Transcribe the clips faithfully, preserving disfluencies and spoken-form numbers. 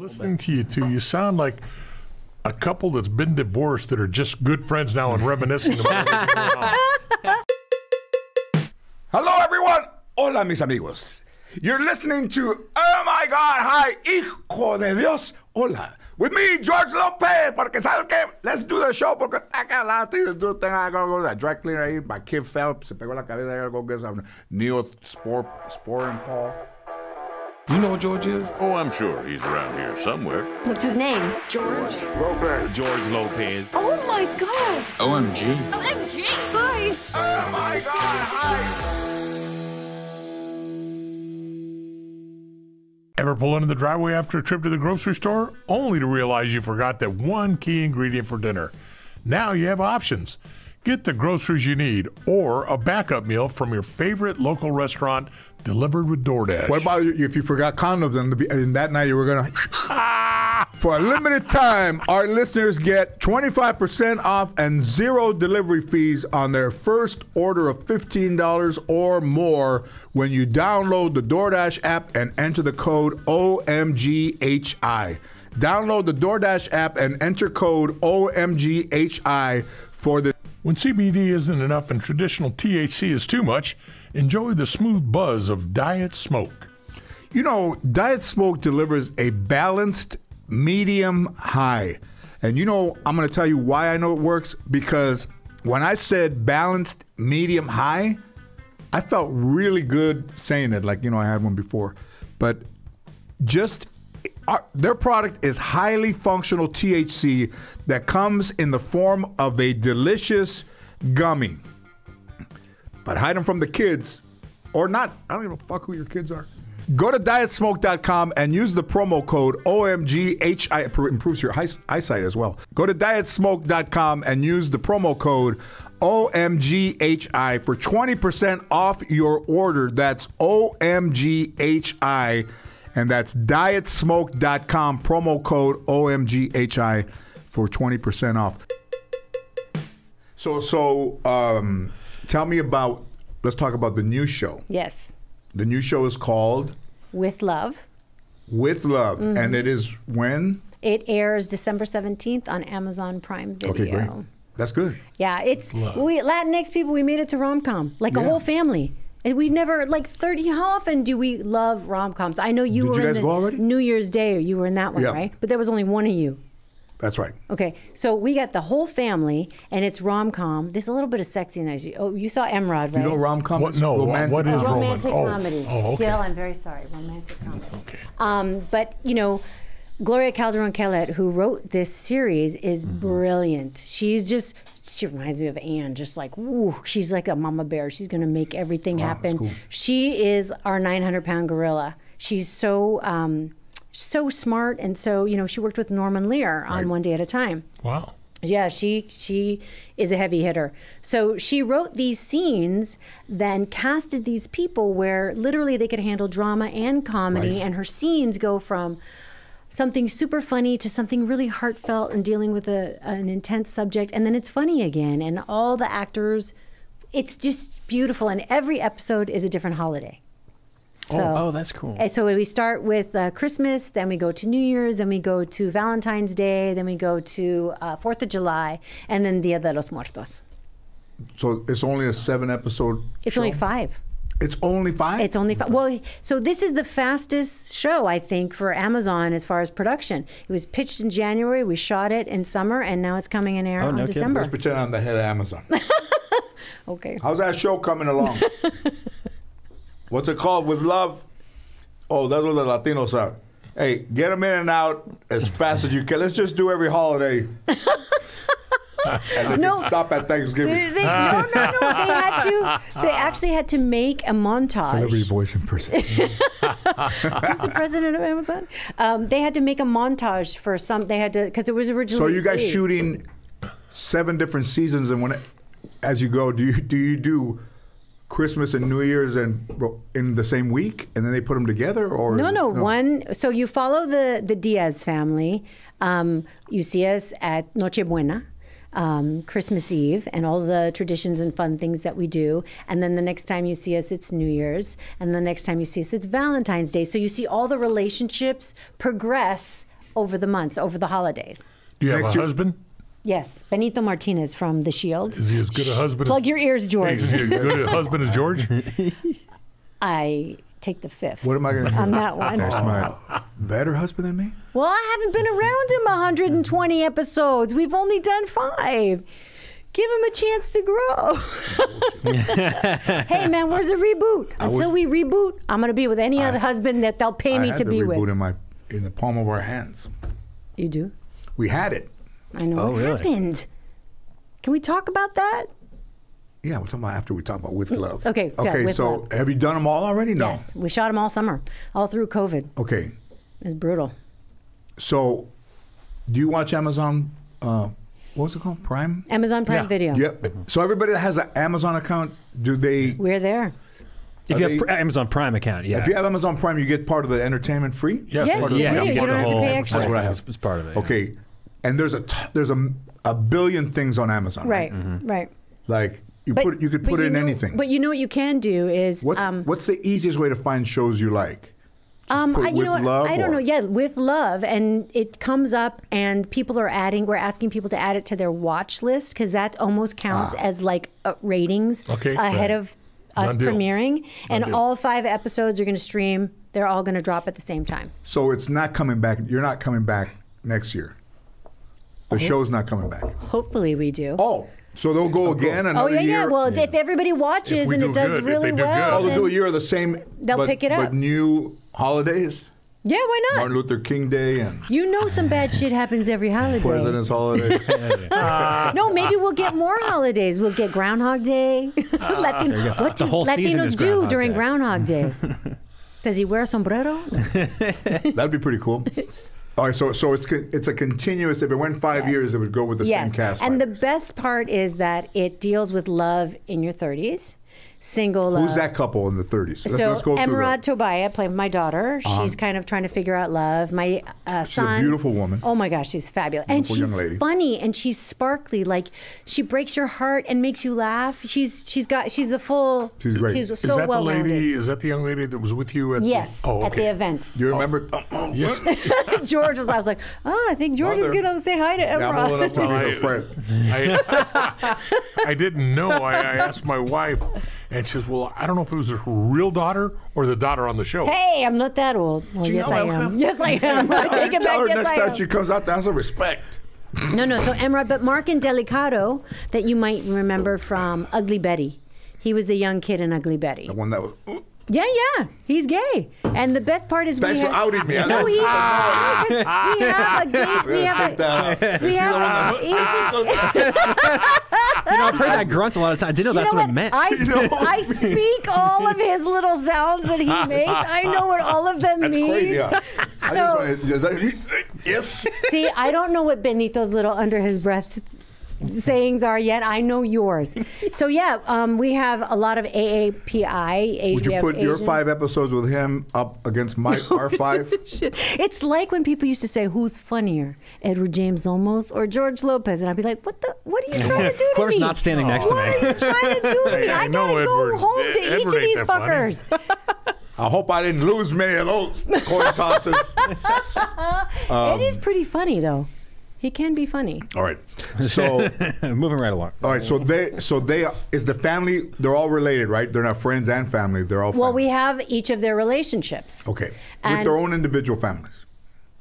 Listening to you two, you sound like a couple that's been divorced that are just good friends now and reminiscing about everything going on. Hello, everyone. Hola, mis amigos. You're listening to Oh My God, Hi, Hijo de Dios, Hola. With me, George Lopez, porque sabes que, let's do the show, porque I got a lot of things to do. I gotta go to that dry cleaner ahí. My kid fell, se pegó la cabeza, I gotta go get some Neosporin Paul. You know what George is? Oh, I'm sure he's around here somewhere. What's his name? George? Lopez. George Lopez. Oh, my God. O M G. O M G. Hi. Oh, my God. Hi. Ever pull into the driveway after a trip to the grocery store, only to realize you forgot that one key ingredient for dinner? Now you have options. Get the groceries you need or a backup meal from your favorite local restaurant delivered with DoorDash. What about if you forgot condoms and, and that night you were going to... For a limited time, our listeners get twenty-five percent off and zero delivery fees on their first order of fifteen dollars or more when you download the DoorDash app and enter the code O M G H I. Download the DoorDash app and enter code O M G H I for the... When C B D isn't enough and traditional T H C is too much, enjoy the smooth buzz of Diet Smoke. You know, Diet Smoke delivers a balanced, medium high. And you know, I'm going to tell you why I know it works, because when I said balanced, medium high, I felt really good saying it, like, you know, I had one before. But just... Our, their product is highly functional T H C that comes in the form of a delicious gummy. But hide them from the kids, or not. I don't give a fuck who your kids are. Go to diet smoke dot com and use the promo code O M G H I. It improves your eyesight as well. Go to diet smoke dot com and use the promo code O M G H I for twenty percent off your order. That's O M G H I. And that's diet smoke dot com, promo code O M G H I for twenty percent off. So, so um, tell me about, let's talk about the new show. Yes. The new show is called? With Love. With Love. Mm-hmm. And it is when? It airs December seventeenth on Amazon Prime Video. Okay, great. That's good. Yeah, it's, we Latinx people, we made it to rom-com, like yeah. a whole family. And we've never, like, thirty, how often do we love rom-coms? I know you Did were you guys in the go already? New Year's Day, or you were in that one, yeah. right? But there was only one of you. That's right. Okay, so we got the whole family, and it's rom-com. There's a little bit of sexiness. You, oh, you saw Emeraude, right? You know rom-com? What, no, romantic. What is oh, romantic comedy? Oh, oh okay. Gil, I'm very sorry, romantic comedy. Okay. Um, but, you know, Gloria Calderon-Kellett, who wrote this series, is mm-hmm. brilliant. She's just... She reminds me of Anne, just like, ooh, she's like a mama bear. She's going to make everything oh, happen. Cool. She is our nine hundred pound gorilla. She's so um, so smart. And so, you know, she worked with Norman Lear on right. One Day at a Time. Wow. Yeah, she she is a heavy hitter. So she wrote these scenes, then casted these people where literally they could handle drama and comedy. Right. And her scenes go from... something super funny to something really heartfelt and dealing with a, an intense subject, and then it's funny again, and all the actors, it's just beautiful, and every episode is a different holiday. Oh, so, oh that's cool. And so we start with uh, Christmas, then we go to New Year's, then we go to Valentine's Day, then we go to uh, Fourth of July, and then Dia de los Muertos. So it's only a seven episode It's show? Only five. It's only five? It's only five. Well, so this is the fastest show, I think, for Amazon as far as production. It was pitched in January, we shot it in summer, and now it's coming in air oh, on no December. Kidding. Let's pretend I'm the head of Amazon. Okay. How's that show coming along? What's it called? With Love? Oh, that's what the Latinos are. Hey, get them in and out as fast as you can. Let's just do every holiday. And they no, stop at Thanksgiving. They, they, no, no, no. They had to. They actually had to make a montage. Celebrity voice in person. Who's the president of Amazon? Um, they had to make a montage for some. They had to because it was originally. So are you guys eight. shooting seven different seasons, and when it, as you go, do you do you do Christmas and New Year's and in the same week, and then they put them together, or no, no, no? One. So you follow the the Diaz family. Um, you see us at Noche Buena. Um, Christmas Eve and all the traditions and fun things that we do, and then the next time you see us it's New Year's, and the next time you see us it's Valentine's Day. So you see all the relationships progress over the months, over the holidays. Do you have Next a year? husband? Yes, Benito Martinez from The Shield. Is he as good a husband? Plug as, your ears, George. Is he as good a husband as George? I take the fifth. What am I going to do on that one? That's my better husband than me? Well, I haven't been around him one hundred twenty episodes. We've only done five. Give him a chance to grow. Hey, man, where's a reboot? Until we reboot, I'm going to be with any I, other husband that they'll pay I me had to the be reboot with. In my in the palm of our hands. You do? We had it. I know oh, what really? happened. Can we talk about that? Yeah, we'll talk about after we talk about With Love. Okay. Okay. Yeah, so love. Have you done them all already? No. Yes, we shot them all summer, all through COVID. Okay. It's brutal. So, do you watch Amazon? Uh, what was it called? Prime. Amazon Prime yeah. Video. Yep. Mm-hmm. So everybody that has an Amazon account, do they? We're there. If you have an Amazon Prime account, yeah. If you have Amazon Prime, you get part of the entertainment free. Yeah. Yeah. Part yeah. Of yeah. You don't have to pay extra. That's what I have. It's part of it. Okay. Yeah. And there's a t there's a, a billion things on Amazon. Right, right. Mm-hmm. right. Like you but, put you could put in know, anything. But you know what you can do is what's um, what's the easiest way to find shows you like? Just um, put I, you with know, love. I or? don't know. Yeah, With Love, and it comes up, and people are adding. We're asking people to add it to their watch list because that almost counts ah. as like uh, ratings okay, ahead right. of us Not premiering. Deal. And Not all deal. five episodes are going to stream. They're all going to drop at the same time. So it's not coming back. You're not coming back next year. The show's not coming back. Hopefully we do. Oh, so they'll go again another year? Oh, yeah, yeah. Year. Well, yeah. if everybody watches if and do it does good, really do well. Oh, they'll do a year of the same. They'll but, pick it up. But new holidays? Yeah, why not? Martin Luther King Day. And you know some bad shit happens every holiday. President's holiday. uh, no, maybe we'll get more holidays. We'll get Groundhog Day. Uh, Latino, what do Latinos do during Groundhog Day? Does he wear a sombrero? That'd be pretty cool. All right, so so it's it's a continuous. If it went five yes. years, it would go with the yes. same cast. And writers. the best part is that it deals with love in your thirties, single. Who's love. that couple in the thirties? Let's, so let's go Emeraude Toubia played my daughter. Um, she's kind of trying to figure out love. My uh, she's son. She's a beautiful woman. Oh my gosh, she's fabulous, beautiful and she's young lady. funny and she's sparkly. Like she breaks your heart and makes you laugh. She's she's got she's the full. She's great. She's is so that well the lady? Rounded. Is that the young lady that was with you at? Yes, the, oh, okay. at the event. Do you remember? Oh. Oh, yes. George was. I was like, oh, I think George Mother. is gonna say hi to Emeraude. Yeah, I, I, I, I didn't know. I, I asked my wife. And she says, well, I don't know if it was her real daughter or the daughter on the show. Hey, I'm not that old. Well, yes, I am. yes, I am. I take it back. Tell her next time she comes out to ask her respect. No, no. So, Emeraude, but Mark Indelicato, that you might remember from Ugly Betty. He was the young kid in Ugly Betty. The one that was... Ooh. Yeah, yeah, he's gay, and the best part is Thanks we have. Thanks for outing me. No, he's ah, gay. Ah, we have a gay. We have a. We have each. You know, I've heard that grunt a lot of times. I didn't know you that's know what, what it meant. I, you know what I speak all of his little sounds that he makes. I know what all of them that's mean. Crazy, huh? So I just wanna, that, yes. See, I don't know what Benito's little under his breath sayings are yet. I know yours. So yeah, um, we have a lot of A A P I. Asian, Would you put Asian. your five episodes with him up against my no. our five? It's like when people used to say, "Who's funnier, Edward James Olmos or George Lopez?" And I'd be like, "What the? What are you trying to do to me?" Of course, not standing next to me. What are you trying to do to me? I gotta no, go Edward. home to Edward each of these fuckers. I hope I didn't lose many of those coin tosses. um, it is pretty funny though. He can be funny. All right, so moving right along. All right, so they, so they is the family. They're all related, right? They're not friends and family. They're all. Family. Well, we have each of their relationships. Okay, and with their own individual families.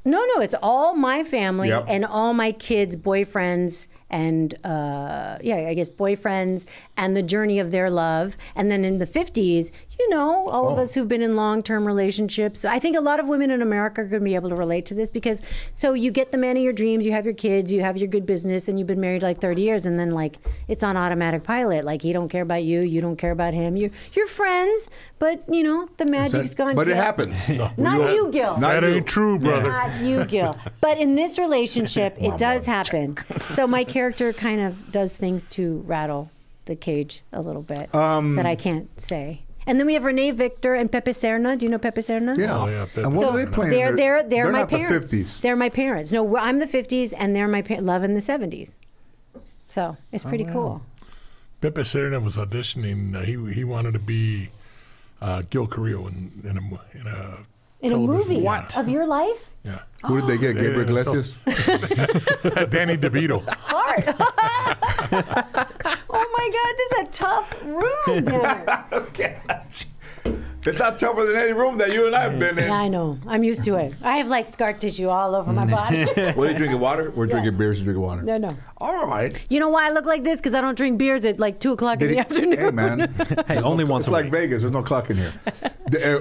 No, no, it's all my family yep. and all my kids' boyfriends and uh, yeah, I guess boyfriends and the journey of their love. And then in the fifties, you know, all oh. of us who've been in long-term relationships. I think a lot of women in America are going to be able to relate to this because so you get the man of your dreams, you have your kids, you have your good business, and you've been married like thirty years, and then like it's on automatic pilot. Like he don't care about you, you don't care about him. You're you're friends, but you know the magic's that, gone. But Gil. it happens. No. Not you, you Gil. Not that you. ain't true, brother. Not you, Gil. But in this relationship, it does happen. So my character kind of does things to rattle the cage a little bit um, that I can't say. And then we have Renee Victor and Pepe Serna. Do you know Pepe Serna? Yeah. Oh, yeah. Pepe. And what so are they playing? They're, they're, they're, they're my not parents. the fifties. They're my parents. No, I'm the fifties, and they're my parents. Love in the seventies. So it's pretty oh, wow. cool. Pepe Serna was auditioning. Uh, he he wanted to be uh, Gil Carrillo in, in, a, in a in television. a movie what? of your life? Yeah. Who did they get? They Gabriel Iglesias? Danny DeVito. Hard. Oh my God, this is a tough room. Dad. Okay. It's not tougher than any room that you and I have been in. Yeah, I know. I'm used to it. I have like scar tissue all over my body. What are you drinking? Water? We're yeah. drinking beers and drinking water. No, no. All right. You know why I look like this? Because I don't drink beers at like two o'clock in the afternoon. Hey, man. Hey, only once a week. It's like Vegas. There's no clock in here.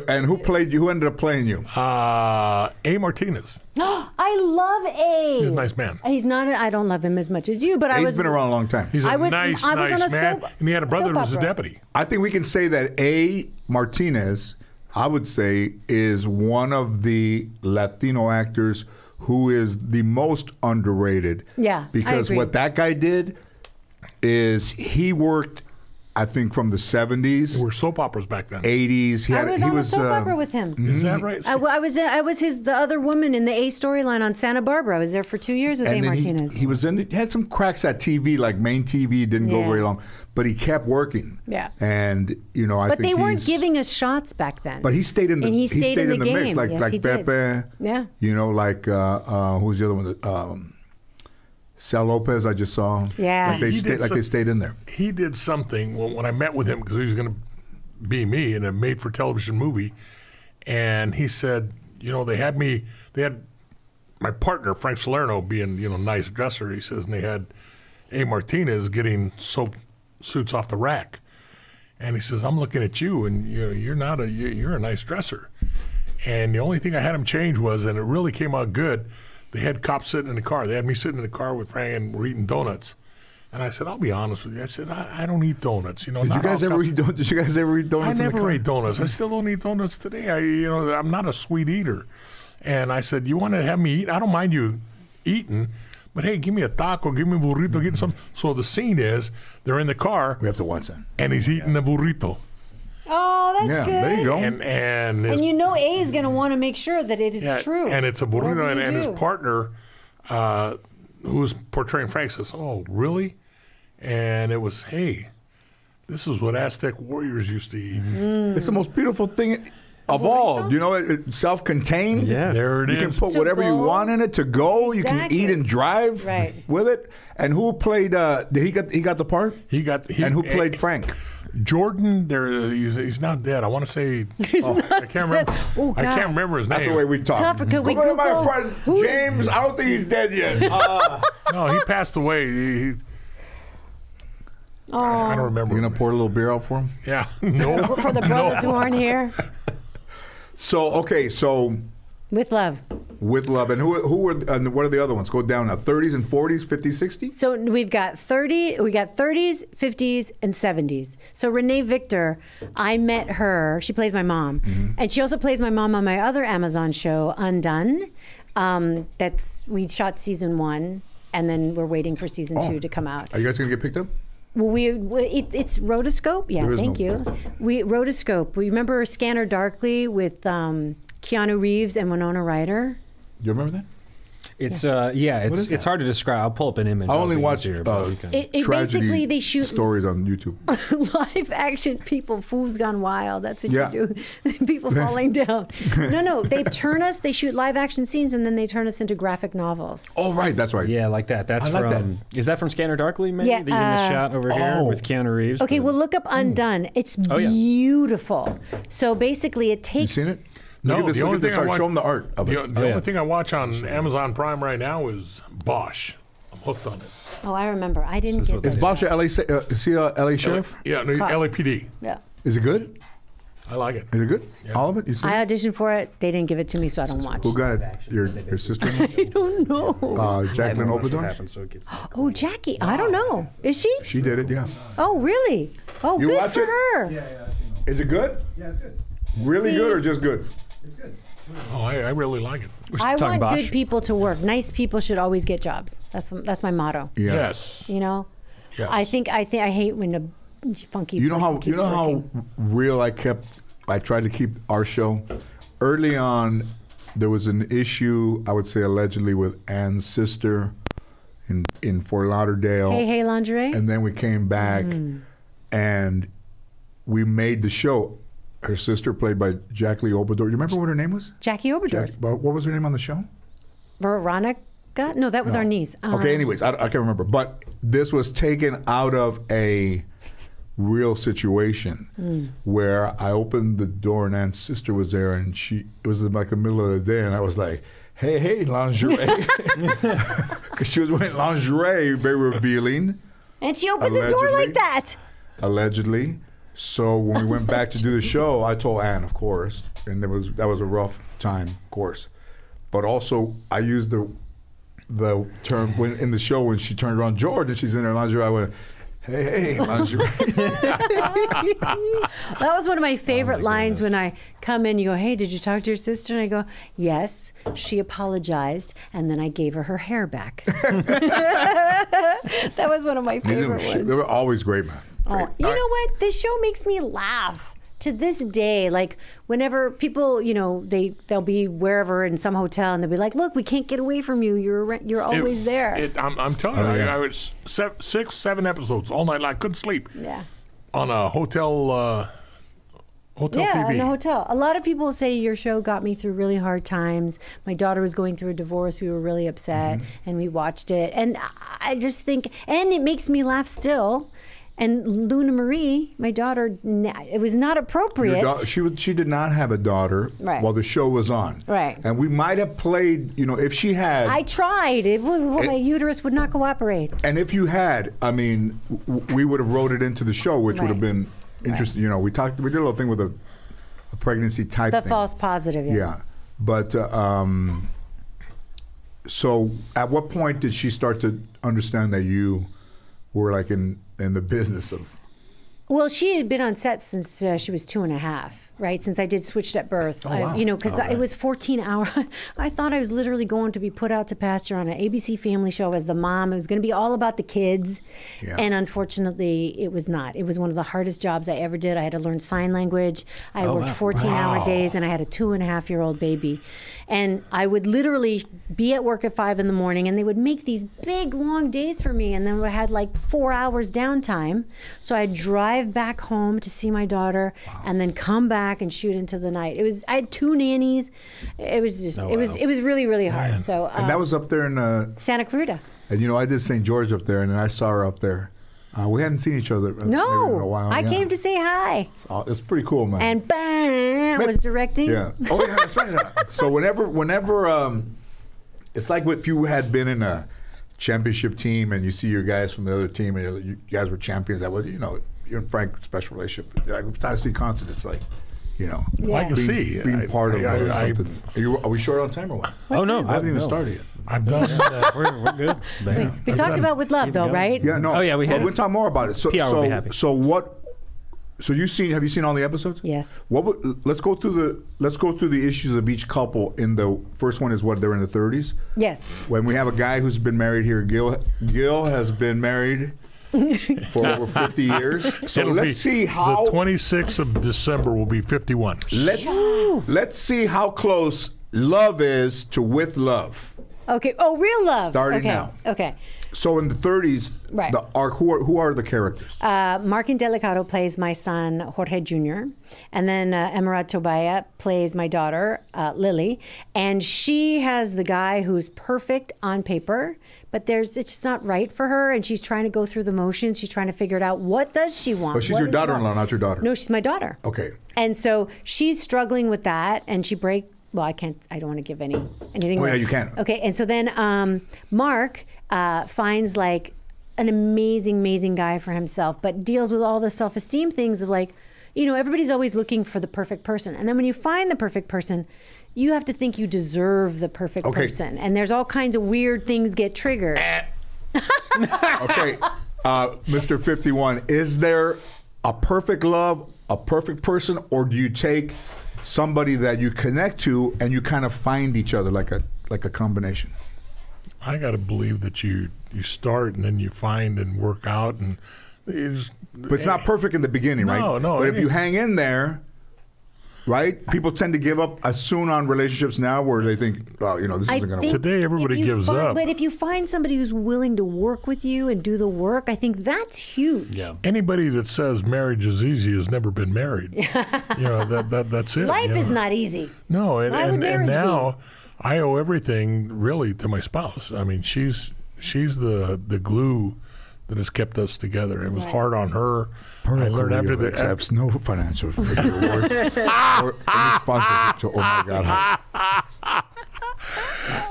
And who played you? Who ended up playing you? Uh, A. Martinez. I love A. He's a nice man. He's not. I don't love him as much as you, but A's I was. He's been around a long time. He's a I was, nice, I was nice on a man. Soap, and he had a brother who was a deputy. I think we can say that A. Martinez, I would say, is one of the Latino actors who is the most underrated. Yeah, because I agree. What that guy did is he worked. I think from the seventies. There were soap operas back then. eighties. He had, I was he on was, a soap uh, opera with him. Is that right? I, I was I was his the other woman in the A storyline on Santa Barbara. I was there for two years with and A. Martinez. He, he was in. He had some cracks at T V, like main T V, didn't yeah. go very long, but he kept working. Yeah. And you know, I but think they weren't giving us shots back then. But he stayed in the. And he stayed, he stayed in, in the, the game. mix, like yes, like Pepe. Did. Yeah. You know, like uh, uh, who's the other one? Um, Sal Lopez, I just saw. Yeah. Like they, stayed, like some, they stayed in there. He did something when, when I met with him, because he was going to be me in a made-for-television movie, and he said, you know, they had me, they had my partner, Frank Salerno, being, you know, nice dresser, he says, and they had A. Martinez getting soap suits off the rack. And he says, I'm looking at you, and you're, you're not a, you're a nice dresser. And the only thing I had him change was, and it really came out good, they had cops sitting in the car. They had me sitting in the car with Frank and we're eating donuts. And I said, I'll be honest with you. I said, I, I don't eat donuts. You know, did you guys ever eat donuts? Did you guys ever eat donuts? I never ate donuts. I still don't eat donuts today. I, you know, I'm not a sweet eater. And I said, you want to have me eat? I don't mind you eating, but hey, give me a taco, give me a burrito, mm-hmm. give me something. So the scene is they're in the car. We have to watch that. And he's eating yeah. a burrito. Oh, that's yeah, good. Yeah, there you go. And, and, and you know A is going to want to make sure that it is yeah, true. And it's a burrito, and, and his partner, uh, who's portraying Frank, says, oh, really? And it was, hey, this is what Aztec warriors used to eat. Mm. It's the most beautiful thing of all. You know, it, self-contained. Yeah, there it you is. You can put to whatever go. you want in it to go. Exactly. You can eat and drive right. with it. And who played, uh, did he got, he got the part? He got. He, and who played a, Frank? Jordan, there he's, he's not dead. I want to say he's oh, not I can't remember. Oh, I can't remember his name. That's the way we talk. Tough, could we Google my friend Who's... James? I don't think he's dead yet. Uh, no, he passed away. He, he... Oh. I, I don't remember. You gonna pour a little beer out for him? Yeah. No. For the brothers no. who aren't here. So okay, so With Love. With Love. And who who were uh, what are the other ones? Go down now. Thirties and forties, fifties, sixties? So we've got thirty we got thirties, fifties, and seventies. So Renee Victor, I met her. She plays my mom. Mm-hmm. And she also plays my mom on my other Amazon show, Undone. Um, that's we shot season one and then we're waiting for season oh. two to come out. Are you guys gonna get picked up? Well, we it, it's Rotoscope. Yeah, thank no you. Problem. We Rotoscope. We remember Scanner Darkly with um, Keanu Reeves and Winona Ryder. You remember that? It's yeah. uh yeah it's it's hard to describe. I'll pull up an image. I only watch here, uh, it, it basically they shoot stories on YouTube. Live action people, fools gone wild. That's what yeah. you do. People falling down. No, no, they turn us. They shoot live action scenes and then they turn us into graphic novels. Oh right, that's right. Yeah, like that. That's like from. That. Is that from Scanner Darkly? Maybe yeah, the uh, shot over oh. here with Keanu Reeves. Okay, well look up Undone. Mm. It's oh, yeah. beautiful. So basically, it takes. You seen it? No, this, the only thing I watch, show them the art of it. The, the oh, yeah. only thing I watch on Amazon Prime right now is Bosch. I'm hooked on it. Oh, I remember. I didn't so get it. Is Bosch a L A, uh, is he a L A sheriff? Yeah, no, L A P D. Yeah. Is it good? I like it. Is it good? Yeah. All of it? You see I auditioned for it. They didn't give it to me, so I don't watch. Who got it? Your, your sister? I don't know. Uh, Jacqueline Obedon? So oh, Jackie. Wow. I don't know. Is she? She did it, yeah. Oh, really? Oh, you good for it? Her. Yeah, yeah. Is it good? Yeah, it's good. Really see? Good or just good? It's good. Oh, I, I really like it. I want Bosch. Good people to work. Nice people should always get jobs. That's that's my motto. Yes. You know, yes. I think I think I hate when a funky. You know how you know working. how real I kept. I tried to keep our show. Early on, there was an issue. I would say allegedly with Ann's sister, in in Fort Lauderdale. Hey, hey, lingerie. And then we came back, mm. and we made the show. her sister, played by Jacqueline Obedon. You remember what her name was? Jackie Obador. Jack, what was her name on the show? Veronica? No, that was no. our niece. Um, okay, anyways, I, I can't remember. But this was taken out of a real situation mm. where I opened the door and Ann's sister was there, and she it was like the middle of the day, and I was like, hey, hey, lingerie. Because she was wearing lingerie, very revealing. And she opened allegedly, the door like that. Allegedly. So when we went back to do the show, I told Ann, of course, and there was that was a rough time, of course. But also, I used the the term when, in the show when she turned around, George, and she's in her lingerie, I went, hey, hey, lingerie. That was one of my favorite oh my lines goodness. When I come in, you go, hey, did you talk to your sister? And I go, yes, she apologized, and then I gave her her hair back. That was one of my favorite ones. They were always great, man. Great. Oh, you All know right. what? This show makes me laugh. To this day, like whenever people, you know, they they'll be wherever in some hotel, and they'll be like, "Look, we can't get away from you. You're you're always it, there." It, I'm, I'm telling oh, you, yeah. I, I was se six, seven episodes all night long. I couldn't sleep. Yeah. On a hotel, uh, hotel yeah, T V. Yeah, on the hotel. A lot of people say your show got me through really hard times. My daughter was going through a divorce. We were really upset, mm-hmm. and we watched it. And I just think, and it makes me laugh still. And Luna Marie, my daughter, it was not appropriate. Da she would, she did not have a daughter right. while the show was on. Right. And we might have played, you know, if she had. I tried. It, well, it, my uterus would not cooperate. And if you had, I mean, w we would have wrote it into the show, which right. would have been interesting. Right. You know, we talked. We did a little thing with a, a pregnancy type. The thing. False positive. Yeah. yeah. But uh, um, so, at what point did she start to understand that you were like in? In the business of? Well, she had been on set since uh, she was two and a half, right? Since I did Switched at Birth. Oh, wow. I, you know, because right. it was fourteen hours. I thought I was literally going to be put out to pasture on an A B C family show as the mom. It was going to be all about the kids. Yeah. And unfortunately, it was not. It was one of the hardest jobs I ever did. I had to learn sign language. I oh, worked fourteen hour wow. days, and I had a two and a half year old baby. And I would literally be at work at five in the morning, and they would make these big, long days for me. And then I had like four hours downtime. So I'd drive back home to see my daughter, wow. and then come back and shoot into the night. It was I had two nannies. It was just, oh, it was, wow. it was really, really hard. Man. So um, and that was up there in uh, Santa Clarita. And you know, I did Saint George up there, and then I saw her up there. Uh, we hadn't seen each other no, in a while. I yeah. came to say hi. So, it's pretty cool, man. And bam, was directing. Yeah. Oh, yeah, that's right. So whenever, whenever, um, it's like if you had been in a championship team and you see your guys from the other team and you guys were champions, that was, you know, you and Frank, special relationship. Like, if I see Constance, it's like, you know. Yeah. I can being, see. Being I, part I, of I, I, something. I, are, you, are we short on time or what? Oh, no. I haven't even no. started yet. I've done it. Uh, we're, we're good. Wait, we talked done. About With Love, though, right? Yeah, no. Oh, yeah, we had. Well, we'll talk more about it. So, P R so, would be happy. So what? So you seen? Have you seen all the episodes? Yes. What? Would, let's go through the. Let's go through the issues of each couple. In the first one is what they're in the thirties. Yes. When we have a guy who's been married here, Gil. Gil has been married for over fifty years. So It'll let's see how. The twenty-sixth of December will be fifty-one. Let's Ooh. Let's see how close Love is to With Love. Okay. Oh, Real Love. Starting okay. now. Okay. So in the thirties, right. the, are, who, are, who are the characters? Uh, Mark Indelicato plays my son, Jorge Junior And then uh, Emeraude Toubia plays my daughter, uh, Lily. And she has the guy who's perfect on paper, but there's it's just not right for her, and she's trying to go through the motions. She's trying to figure it out. What does she want? But she's what your daughter-in-law, not your daughter. No, she's my daughter. Okay. And so she's struggling with that, and she breaks. Well, I can't, I don't want to give any, anything. Oh, yeah, you can. Okay, and so then um, Mark uh, finds like an amazing, amazing guy for himself, but deals with all the self-esteem things of like, you know, everybody's always looking for the perfect person. And then when you find the perfect person, you have to think you deserve the perfect okay. person. And there's all kinds of weird things get triggered. Eh. Okay, uh, Mister fifty-one, is there a perfect love, a perfect person, or do you take somebody that you connect to and you kind of find each other like a like a combination? I gotta believe that you you start and then you find and work out, and it's, but it's not perfect in the beginning, no, right? No, no. But if you hang in there, right? People tend to give up as soon on relationships now where they think, oh, you know, this isn't going to work. Today, everybody gives find, up. But if you find somebody who's willing to work with you and do the work, I think that's huge. Yeah. Anybody that says marriage is easy has never been married. You know, that, that, that's it. Life you know? is not easy. No, and, and, and now be? I owe everything really to my spouse. I mean, she's she's the the glue that has kept us together. It was right. hard on her. Her I learned after the accepts no financial awards or any sponsorship to Oh My God Hi.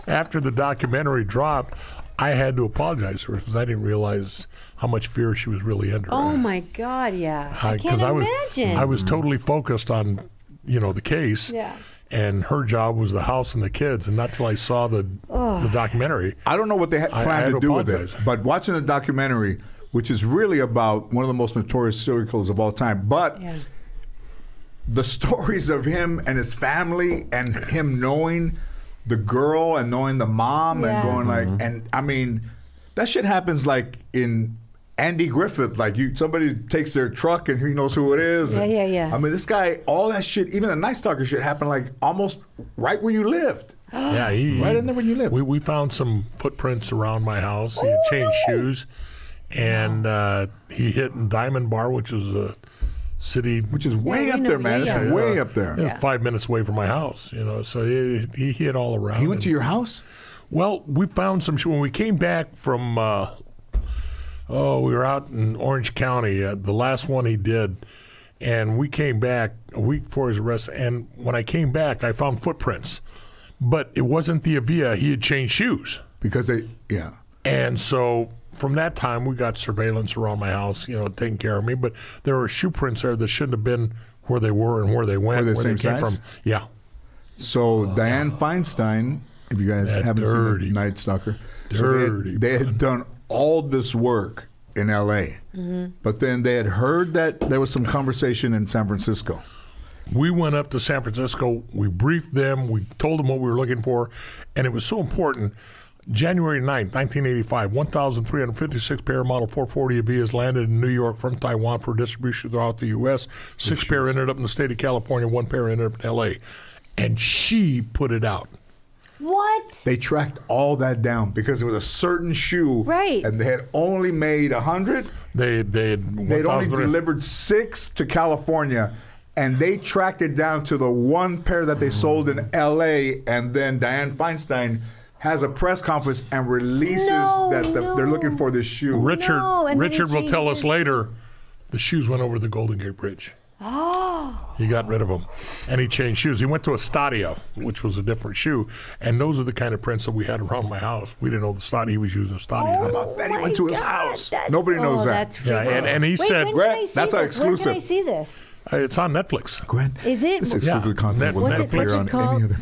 After the documentary dropped, I had to apologize to her because I didn't realize how much fear she was really under. Oh right? my God, yeah. I, I can't I was, imagine. I was totally focused on, you know, the case. Yeah. And her job was the house and the kids, and not till I saw the oh. the documentary. I don't know what they had planned I, I had to do apologize. with it, but watching the documentary, which is really about one of the most notorious serial killers of all time, but yeah. the stories of him and his family and him knowing the girl and knowing the mom yeah. and going mm-hmm. like, and I mean, that shit happens like in Andy Griffith, like you, somebody takes their truck and he knows who it is. Yeah, yeah, yeah. I mean, this guy, all that shit, even the Night Stalker shit happened like almost right where you lived. yeah, he, right in there where you lived. We we found some footprints around my house. Ooh. He had changed shoes, and uh, he hit in Diamond Bar, which is a city, which is way yeah, up there, man. Yeah. It's way up there. Yeah. Yeah. Five minutes away from my house, you know. So he he hit all around. He went and, to your house? Well, we found some shoes when we came back from. Uh, Oh, we were out in Orange County, uh, the last one he did, and we came back a week before his arrest, and when I came back, I found footprints. But it wasn't the Avia. He had changed shoes. Because they, yeah. And so from that time, we got surveillance around my house, you know, taking care of me, but there were shoe prints there that shouldn't have been where they were and where they went, were they where same they came size? from. Yeah. So uh, Diane Feinstein, if you guys haven't dirty, seen the Night Stalker, dirty so they, had, they had done all this work in L A, mm-hmm. but then they had heard that there was some conversation in San Francisco. We went up to San Francisco, we briefed them, we told them what we were looking for, and it was so important. January ninth, nineteen eighty-five, one thousand three hundred fifty-six pair model four forty Avias landed in New York from Taiwan for distribution throughout the U S Six Good pair shows. ended up in the state of California, one pair ended up in L A, and she put it out. What? They tracked all that down because it was a certain shoe, right? And they had only made a hundred. They they had they'd only delivered six to California, and they tracked it down to the one pair that they sold in L A. And then Diane Feinstein has a press conference and releases no, that the, no. they're looking for this shoe. Richard no, Richard will tell us later. The shoes went over the Golden Gate Bridge. Oh. He got rid of them, and he changed shoes. He went to a Stadia, which was a different shoe, and those are the kind of prints that we had around my house. We didn't know the Stadia. He was using Stadia. Oh, how about that? He went to his God, house. Nobody oh, knows that. Yeah, and, and he Wait, said, Grant, that's an exclusive. When can I see this? Uh, it's on Netflix. Grant, is it? This exclusive yeah. content will not appear on called? any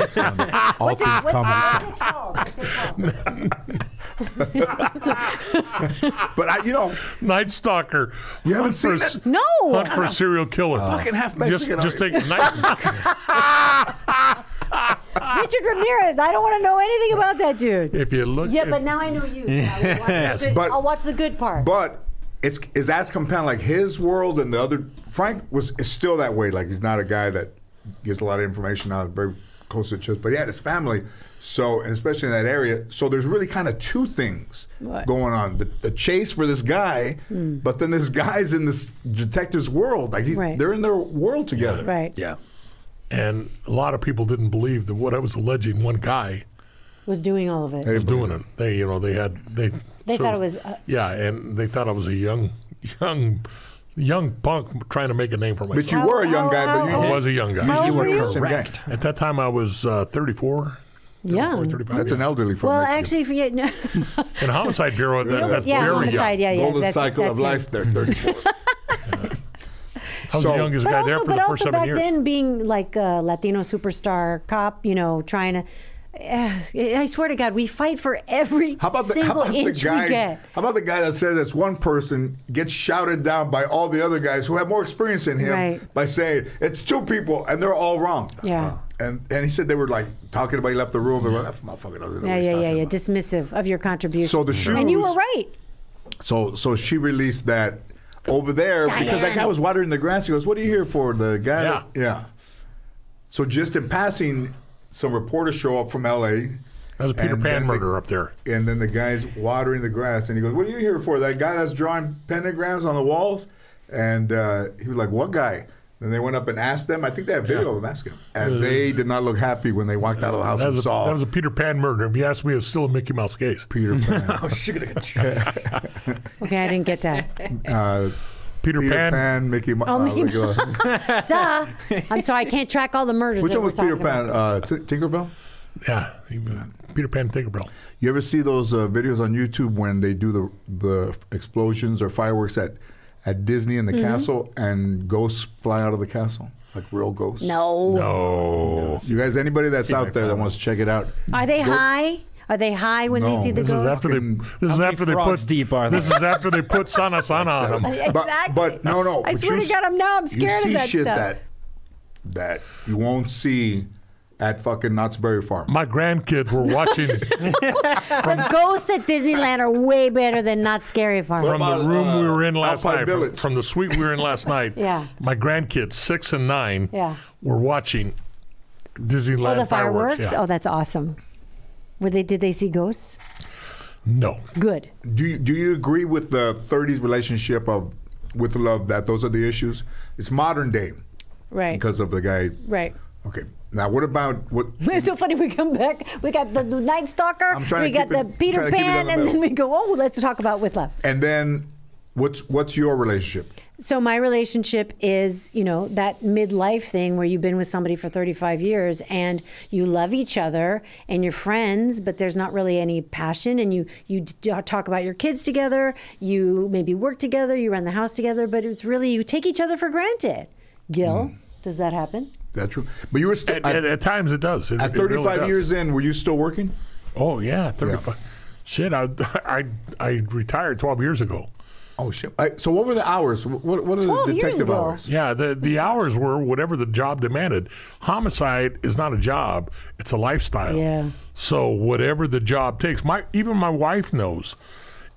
other. All things common. But I, you know, Night Stalker. You haven't seen that? A, no. Hunt for a serial killer. Uh, fucking half Mexican. Just, just take Night. Richard Ramirez. I don't want to know anything about that dude. If you look. Yeah, if, but now I know you. Yeah. Watch yes, good, but, I'll watch the good part. But it's is as compelling. Like his world and the other. Frank was is still that way. Like he's not a guy that gets a lot of information out. Very close to the chest. But he had his family. So, and especially in that area, so there's really kind of two things what? going on. The, the chase for this guy, mm. but then this guy's in this detective's world. Like he's, right. They're in their world together. Yeah. Right. Yeah. And a lot of people didn't believe that what I was alleging one guy was doing all of it. They was doing it. it. They, you know, they had, they. They thought of, it was. Uh, yeah, and they thought I was a young, young, young punk trying to make a name for myself. But you were a young guy. But you I was a young guy. How you were you? correct. At that time, I was uh, thirty-four. Yeah, that's yeah. an elderly form. Well, actually, for you, no. in homicide bureau, that, that's yeah, very homicide, young. Yeah, yeah, golden cycle of life. They're thirty-four. yeah. I was so, the youngest guy also, there for the first seven years. But also back then, being like a Latino superstar cop, you know, trying to. Uh, I swear to God, we fight for every how about the, single how about inch the guy, we get. How about the guy that says this one person gets shouted down by all the other guys who have more experience than him right. by saying it's two people and they're all wrong. Yeah. Wow. And and he said they were like talking about he left the room. They were like, that motherfucker doesn't know yeah, what he's yeah, yeah, yeah. about. Dismissive of your contribution. So the shoes. And you were right. So so she released that over there Diane. because that guy was watering the grass. He goes, "What are you here for?" The guy. Yeah. That, yeah. So just in passing, some reporters show up from L A. There's a Peter Pan murder up there. And then the guy's watering the grass, and he goes, "What are you here for? That guy that's drawing pentagrams on the walls?" And uh, he was like, "What guy?" And they went up and asked them. I think they have video yeah. of them asking them. And uh, they did not look happy when they walked out of the house and a, saw. That was a Peter Pan murder. If you ask me, it's still a Mickey Mouse case. Peter Pan. Oh, sugar. Okay, I didn't get that. Uh, Peter, Peter Pan. Pan, Mickey Mouse. Oh, Mickey Mouse. Duh. I'm sorry, I can't track all the murders. Which one was Peter Pan? Uh, Tinkerbell? Yeah, Peter Pan and Tinkerbell. You ever see those uh, videos on YouTube when they do the, the explosions or fireworks at At Disney in the mm-hmm. castle, and ghosts fly out of the castle, like real ghosts? No. No. You guys, anybody that's out there that wants to check it out. Are they go, high? Are they high when no. they see the this ghosts? Is after they, this is after they put deep on This is after they put Sana Sana on them. Exactly. But, but no, no. I swear you, to God, I'm now I'm scared of that stuff. You see shit that, that you won't see at fucking Knott's Berry Farm. My grandkids were watching. The ghosts at Disneyland are way better than Knott's Berry Farm. From the room uh, we were in last night, from, from the suite we were in last night, yeah. my grandkids, six and nine, yeah. were watching Disneyland. Oh, the fireworks? fireworks yeah. Oh, that's awesome. Were they? Did they see ghosts? No. Good. Do you, do you agree with the thirties relationship of With Love, that those are the issues? It's modern day. Right. Because of the guy. Right. Okay. Now, what about what? It's so funny. We come back. We got the, the Night Stalker. We got it, the Peter Pan, and then we go. Oh, let's talk about With Love. And then, what's what's your relationship? So my relationship is, you know, that midlife thing where you've been with somebody for thirty-five years and you love each other and you're friends, but there's not really any passion. And you you talk about your kids together. You maybe work together. You run the house together. But it's really you take each other for granted. Gil, mm. does that happen? That's true. But you were still at, at, at times it does. It, at thirty-five really does. Years in, were you still working? Oh yeah, thirty-five. Yeah. Shit, I, I I retired twelve years ago. Oh shit. I, so what were the hours? What what are the detective hours? Yeah, the the hours were whatever the job demanded. Homicide is not a job; it's a lifestyle. Yeah. So whatever the job takes, my even my wife knows.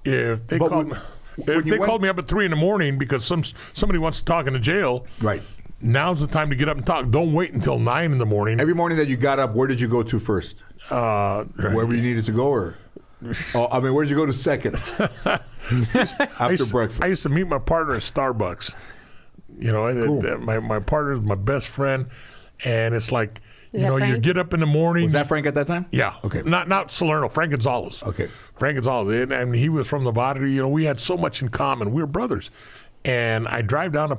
If they but called when, me, if they called me up at three in the morning because some somebody wants to talk in the jail, right. Now's the time to get up and talk. Don't wait until nine in the morning. Every morning that you got up, where did you go to first? Uh, Wherever you needed to go, or oh, I mean, where did you go to second? After I used, breakfast, I used to meet my partner at Starbucks. You know, cool. I, I, my my partner is my best friend, and it's like is you know, Frank? You get up in the morning. Was that Frank at that time? Yeah. Okay. Not not Salerno. Frank Gonzalez. Okay. Frank Gonzalez, and, and he was from Nevada. You know, we had so much in common. We were brothers. And I drive down a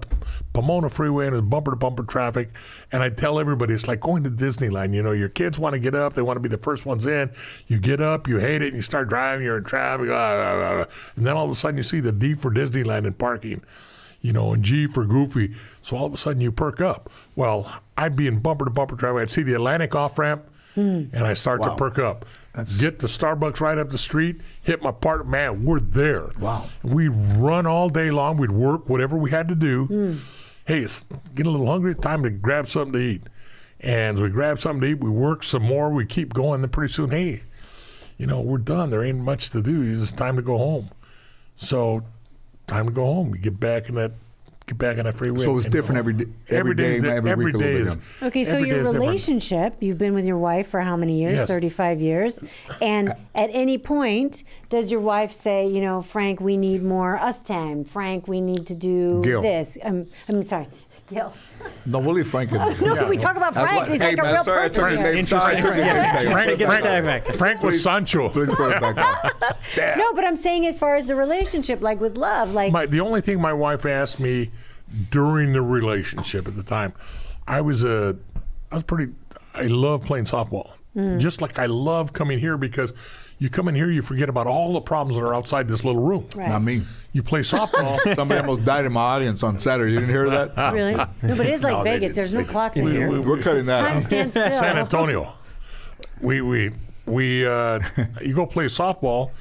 Pomona freeway and it's bumper-to-bumper traffic, and I tell everybody, it's like going to Disneyland. You know, your kids want to get up. They want to be the first ones in. You get up, you hate it, and you start driving. You're in traffic, blah, blah, blah. And then all of a sudden you see the D for Disneyland in parking, you know, and G for Goofy. So all of a sudden you perk up. Well, I'd be in bumper-to-bumper traffic. I'd see the Atlantic off-ramp, mm. and I start wow. to perk up. That's... Get the Starbucks right up the street, hit my partner, man, we're there. Wow. We'd run all day long. We'd work whatever we had to do. Mm. Hey, it's getting a little hungry. It's time to grab something to eat. And as we grab something to eat, we work some more. We keep going. Then pretty soon, hey, you know, we're done. There ain't much to do. It's time to go home. So time to go home. We get back in that Get back on that freeway. So it's different every day, every day, every day is. Okay, so your relationship, you've been with your wife for how many years? Yes. thirty-five years. And at any point, does your wife say, you know, Frank, we need more us time. Frank, we need to do this. Um, I'm sorry. Gil. No, Willie Frank. No, yeah. we talk about Frank. What, He's hey, like man, a real sorry, person. Sorry, name, sorry, sorry, Frank, Frank, Frank, Frank was please, Sancho. Please put it back up. No, but I'm saying as far as the relationship, like with love, like my, the only thing my wife asked me during the relationship at the time, I was a, I was pretty. I love playing softball, mm. just like I love coming here because. You come in here, you forget about all the problems that are outside this little room. Right. Not me. You play softball. Somebody almost died in my audience on Saturday. You didn't hear that? Really? No, but it is like no, Vegas. There's no clocks in here. We, we, We're cutting that out. Time stands still. San Antonio. We, we, we, uh, you go play softball,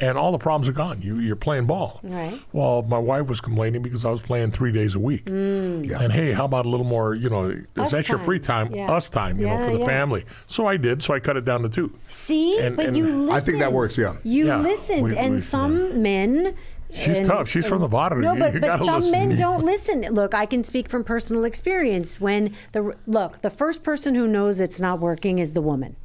and all the problems are gone. You, you're playing ball. Right. Well, my wife was complaining because I was playing three days a week. Mm. Yeah. And hey, how about a little more, you know, it's extra free time, yeah. us time, you yeah, know, for the yeah. family. So I did, so I cut it down to two. See? And, but and you listened. I think that works, yeah. You yeah. listened, we, and we, some yeah. men She's and, tough. She's and, from the bottom. No, you, but, you but some listen. men don't listen. Look, I can speak from personal experience. When the look, the first person who knows it's not working is the woman,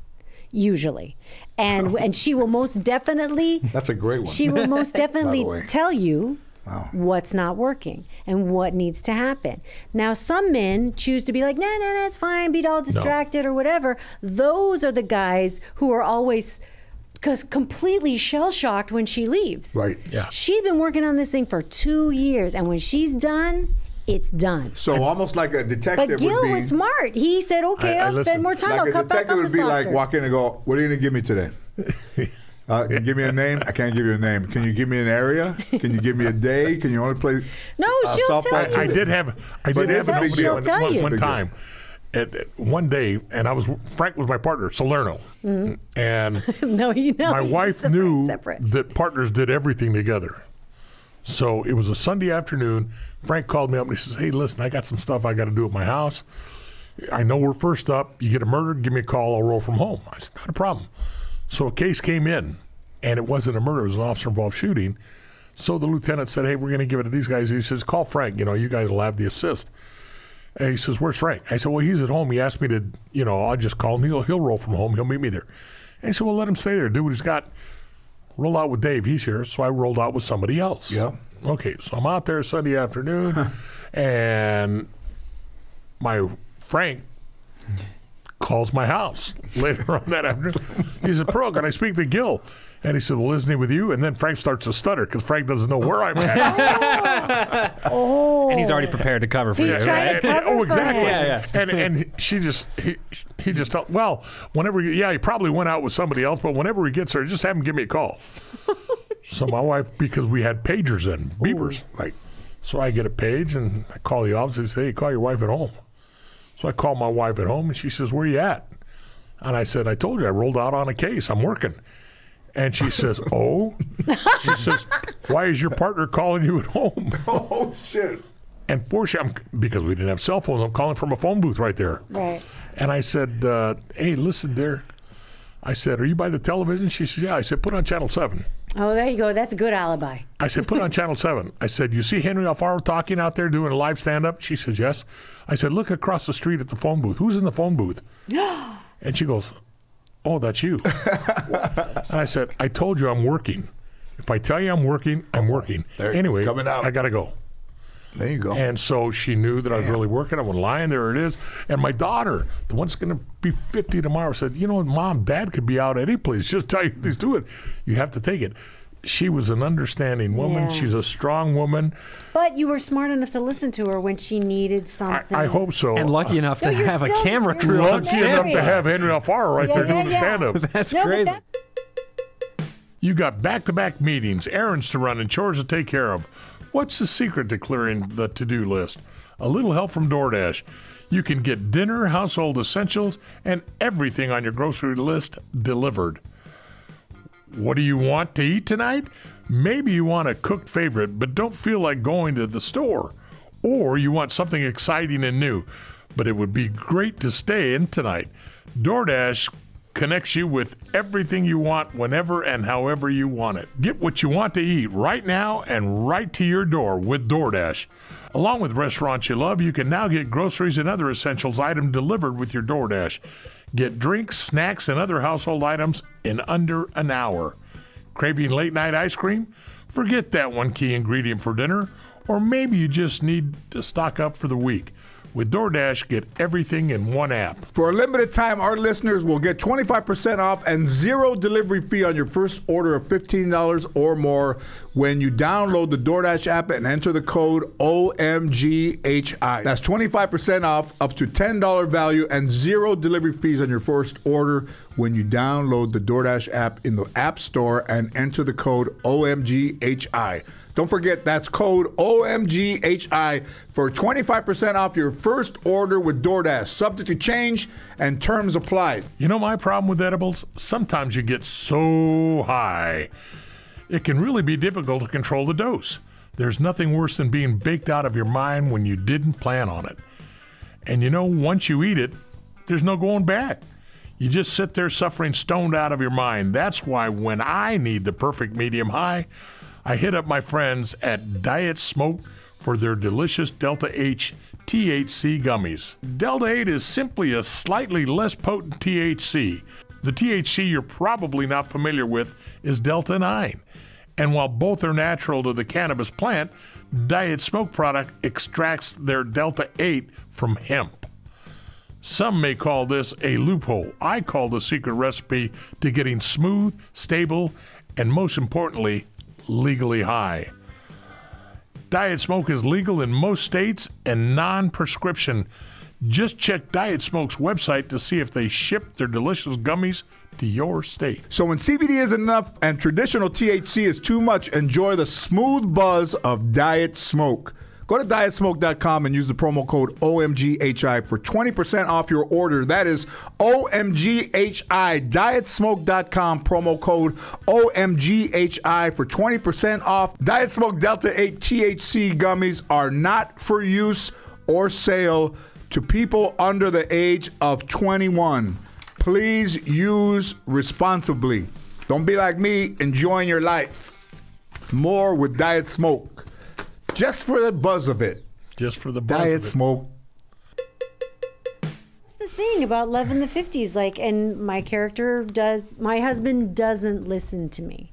usually, and oh, and she will most definitely. That's a great one. She will most definitely tell you. Wow. What's not working and what needs to happen. Now, some men choose to be like, nah, nah, that's fine, be all distracted no. or whatever. Those are the guys who are always c completely shell-shocked when she leaves. Right, yeah. She's been working on this thing for two years, and when she's done, it's done. So and, almost like a detective but Gil would be. But was smart. He said, okay, I, I'll I spend more time. Like I'll cut back on the detective would be softer. Like, walk in and go, what are you gonna give me today? Uh, can you give me a name? I can't give you a name. Can you give me an area? Can you give me a day? Can you only play? No, uh, she'll tell I, you. I did have, I did have an opening one, one time, at, at one day, and I was Frank was my partner, Salerno, mm-hmm. and no, you know, my wife separate, knew separate. that partners did everything together. So it was a Sunday afternoon. Frank called me up and he says, "Hey, listen, I got some stuff I got to do at my house. I know we're first up. You get a murder, give me a call. I'll roll from home." I said, "Not a problem." So a case came in, and it wasn't a murder. It was an officer-involved shooting. So the lieutenant said, hey, we're going to give it to these guys. He says, call Frank. You know, you guys will have the assist. And he says, where's Frank? I said, well, he's at home. He asked me to, you know, I'll just call him. He'll, he'll roll from home. He'll meet me there. And he said, well, let him stay there. Do what he's got. Roll out with Dave. He's here. So I rolled out with somebody else. Yeah. Okay, so I'm out there Sunday afternoon, and my Frank calls my house later on that afternoon. He said, Pearl, can I speak to Gil? And he said, well, isn't he with you? And then Frank starts to stutter because Frank doesn't know where I'm at. oh. oh. And he's already prepared to cover for he's you. He's trying right? to cover Oh, exactly. For yeah, yeah. And, and she just, he, he just told, well, whenever, he, yeah, he probably went out with somebody else, but whenever he gets there, just have him give me a call. So my wife, because we had pagers in, beepers. Right. So I get a page and I call the office and say, hey, call your wife at home. So I called my wife at home, and she says, where are you at? And I said, I told you, I rolled out on a case. I'm working. And she says, oh? She says, why is your partner calling you at home? Oh, shit. And fortunately, I'm, because we didn't have cell phones, I'm calling from a phone booth right there. Right. And I said, uh, hey, listen there. I said, are you by the television? She says, yeah. I said, put on Channel seven. Oh, there you go. That's a good alibi. I said, put on Channel seven. I said, you see Henry Alfaro talking out there doing a live stand-up? She says, yes. I said, look across the street at the phone booth. Who's in the phone booth? And she goes, oh, that's you. And I said, I told you I'm working. If I tell you I'm working, I'm working. There anyway, coming out. I got to go. There you go. And so she knew that Damn. I was really working. I was lying. There it is. And my daughter, the one's going to be fifty tomorrow, said, you know, Mom, Dad could be out any place. Just tell you to do it. You have to take it. She was an understanding woman. Yeah. She's a strong woman. But you were smart enough to listen to her when she needed something. I, I hope so. And lucky enough uh, to no, have a camera crew. Lucky enough to have Henry Alfaro right yeah, there yeah, doing yeah. the stand-up. That's no, crazy. That you got back-to-back meetings, errands to run, and chores to take care of. What's the secret to clearing the to-do list? A little help from DoorDash. You can get dinner, household essentials, and everything on your grocery list delivered. What do you want to eat tonight? Maybe you want a cooked favorite, but don't feel like going to the store. Or you want something exciting and new, but it would be great to stay in tonight. DoorDash connects you with everything you want whenever and however you want it. Get what you want to eat right now and right to your door with DoorDash. Along with restaurants you love, you can now get groceries and other essentials items delivered with your DoorDash. Get drinks, snacks, and other household items in under an hour. Craving late night ice cream? Forget that one key ingredient for dinner, or maybe you just need to stock up for the week. With DoorDash, get everything in one app. For a limited time, our listeners will get twenty-five percent off and zero delivery fee on your first order of fifteen dollars or more when you download the DoorDash app and enter the code O M G H I. That's twenty-five percent off, up to ten dollars value, and zero delivery fees on your first order when you download the DoorDash app in the App Store and enter the code O M G H I. Don't forget, that's code O M G H I for twenty-five percent off your first order with DoorDash, subject to change and terms apply. You know my problem with edibles? Sometimes you get so high, it can really be difficult to control the dose. There's nothing worse than being baked out of your mind when you didn't plan on it. And you know, once you eat it, there's no going back. You just sit there suffering stoned out of your mind. That's why when I need the perfect medium high, I hit up my friends at Diet Smoke for their delicious Delta eight T H C gummies. Delta eight is simply a slightly less potent T H C. The T H C you're probably not familiar with is Delta nine. And while both are natural to the cannabis plant, Diet Smoke product extracts their Delta eight from hemp. Some may call this a loophole. I call the secret recipe to getting smooth, stable, and most importantly, legally high. Diet Smoke is legal in most states and non-prescription. Just check Diet Smoke's website to see if they ship their delicious gummies to your state. So when C B D is enough and traditional T H C is too much, enjoy the smooth buzz of Diet Smoke. Go to diet smoke dot com and use the promo code O M G H I for twenty percent off your order. That is O M G H I, diet smoke dot com, promo code O M G H I for twenty percent off. Diet Smoke Delta eight T H C gummies are not for use or sale to people under the age of twenty-one. Please use responsibly. Don't be like me, enjoying your life. More with Diet Smoke. Just for the buzz of it. Just for the buzz Diet of it. Diet Smoke. That's the thing about love in the fifties. Like, and my character does, my husband doesn't listen to me.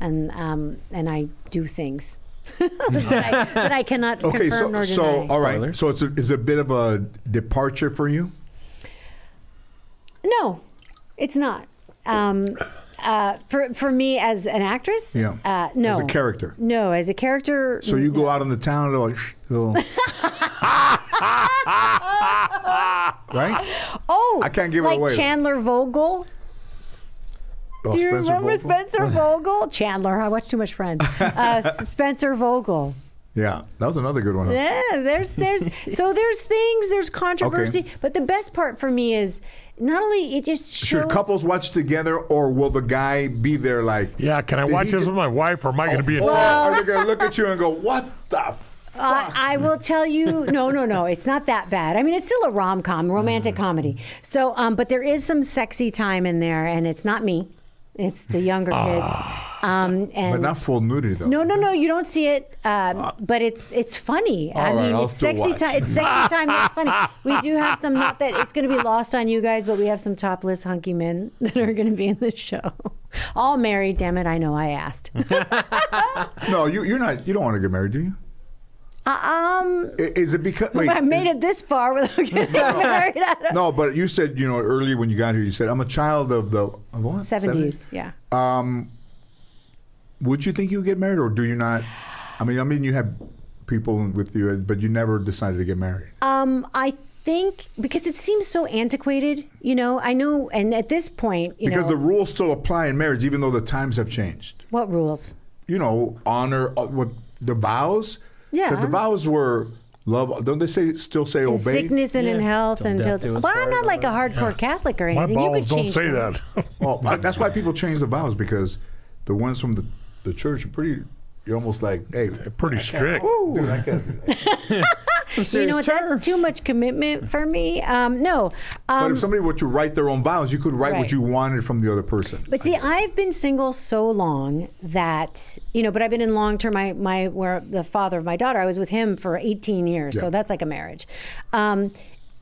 And um, and I do things that, I, that I cannot okay, confirm so, nor deny. So, all right. Spoiler. So it's a, it's a bit of a departure for you? No, it's not. Um, Uh, for for me as an actress, yeah. Uh, no, as a character, no, as a character. So you go no. out in the town and like, little... right? Oh, I can't give like it away. Like Chandler Vogel. Oh, do you Spencer remember Vogel? Spencer Vogel? Chandler, I watch too much Friends. Uh, Spencer Vogel. Yeah, that was another good one. Yeah, there's there's so there's things, there's controversy, okay. But the best part for me is not only it just shows. Should couples watch together, or will the guy be there like? Yeah, can I watch this just... with my wife, or am I oh, going to be? A well, are they going to look at you and go, "What the fuck?" Uh, I will tell you, no, no, no, it's not that bad. I mean, it's still a rom com, romantic mm. comedy. So, um, but there is some sexy time in there, and it's not me. It's the younger ah. kids, um, and but not full nudity though. No, no, no, you don't see it, um, ah. but it's it's funny. All I right, mean, I'll it's, sexy it's sexy time. It's sexy time. It's funny. We do have some. Not that it's going to be lost on you guys, but we have some topless hunky men that are going to be in the show. All married. Damn it! I know. I asked. No, you you're not. You don't want to get married, do you? Uh, um, is it because wait, I made is, it this far without getting no, married? No, but you said you know earlier when you got here, you said I'm a child of the of what seventies, yeah. Um, would you think you would get married, or do you not? I mean, I mean, you had people with you, but you never decided to get married. Um, I think because it seems so antiquated, you know. I know, and at this point, you because know, the rules still apply in marriage, even though the times have changed. What rules? You know, honor uh, what the vows. Yeah, because the vows were love. Don't they say still say in obey? Sickness and yeah. in health till until. But well, I'm not like a hardcore yeah. Catholic or anything. My balls you could don't say them. That. Well, that's why people change the vows because the ones from the, the church are pretty. You're almost like hey, they're pretty I strict. Dude, I can't. Some serious you know what? Terms. That's too much commitment for me. Um, no. Um, but if somebody were to write their own vows, you could write right. what you wanted from the other person. But see, I've been single so long that you know. But I've been in long term. My my where the father of my daughter, I was with him for eighteen years. Yeah. So that's like a marriage. Um,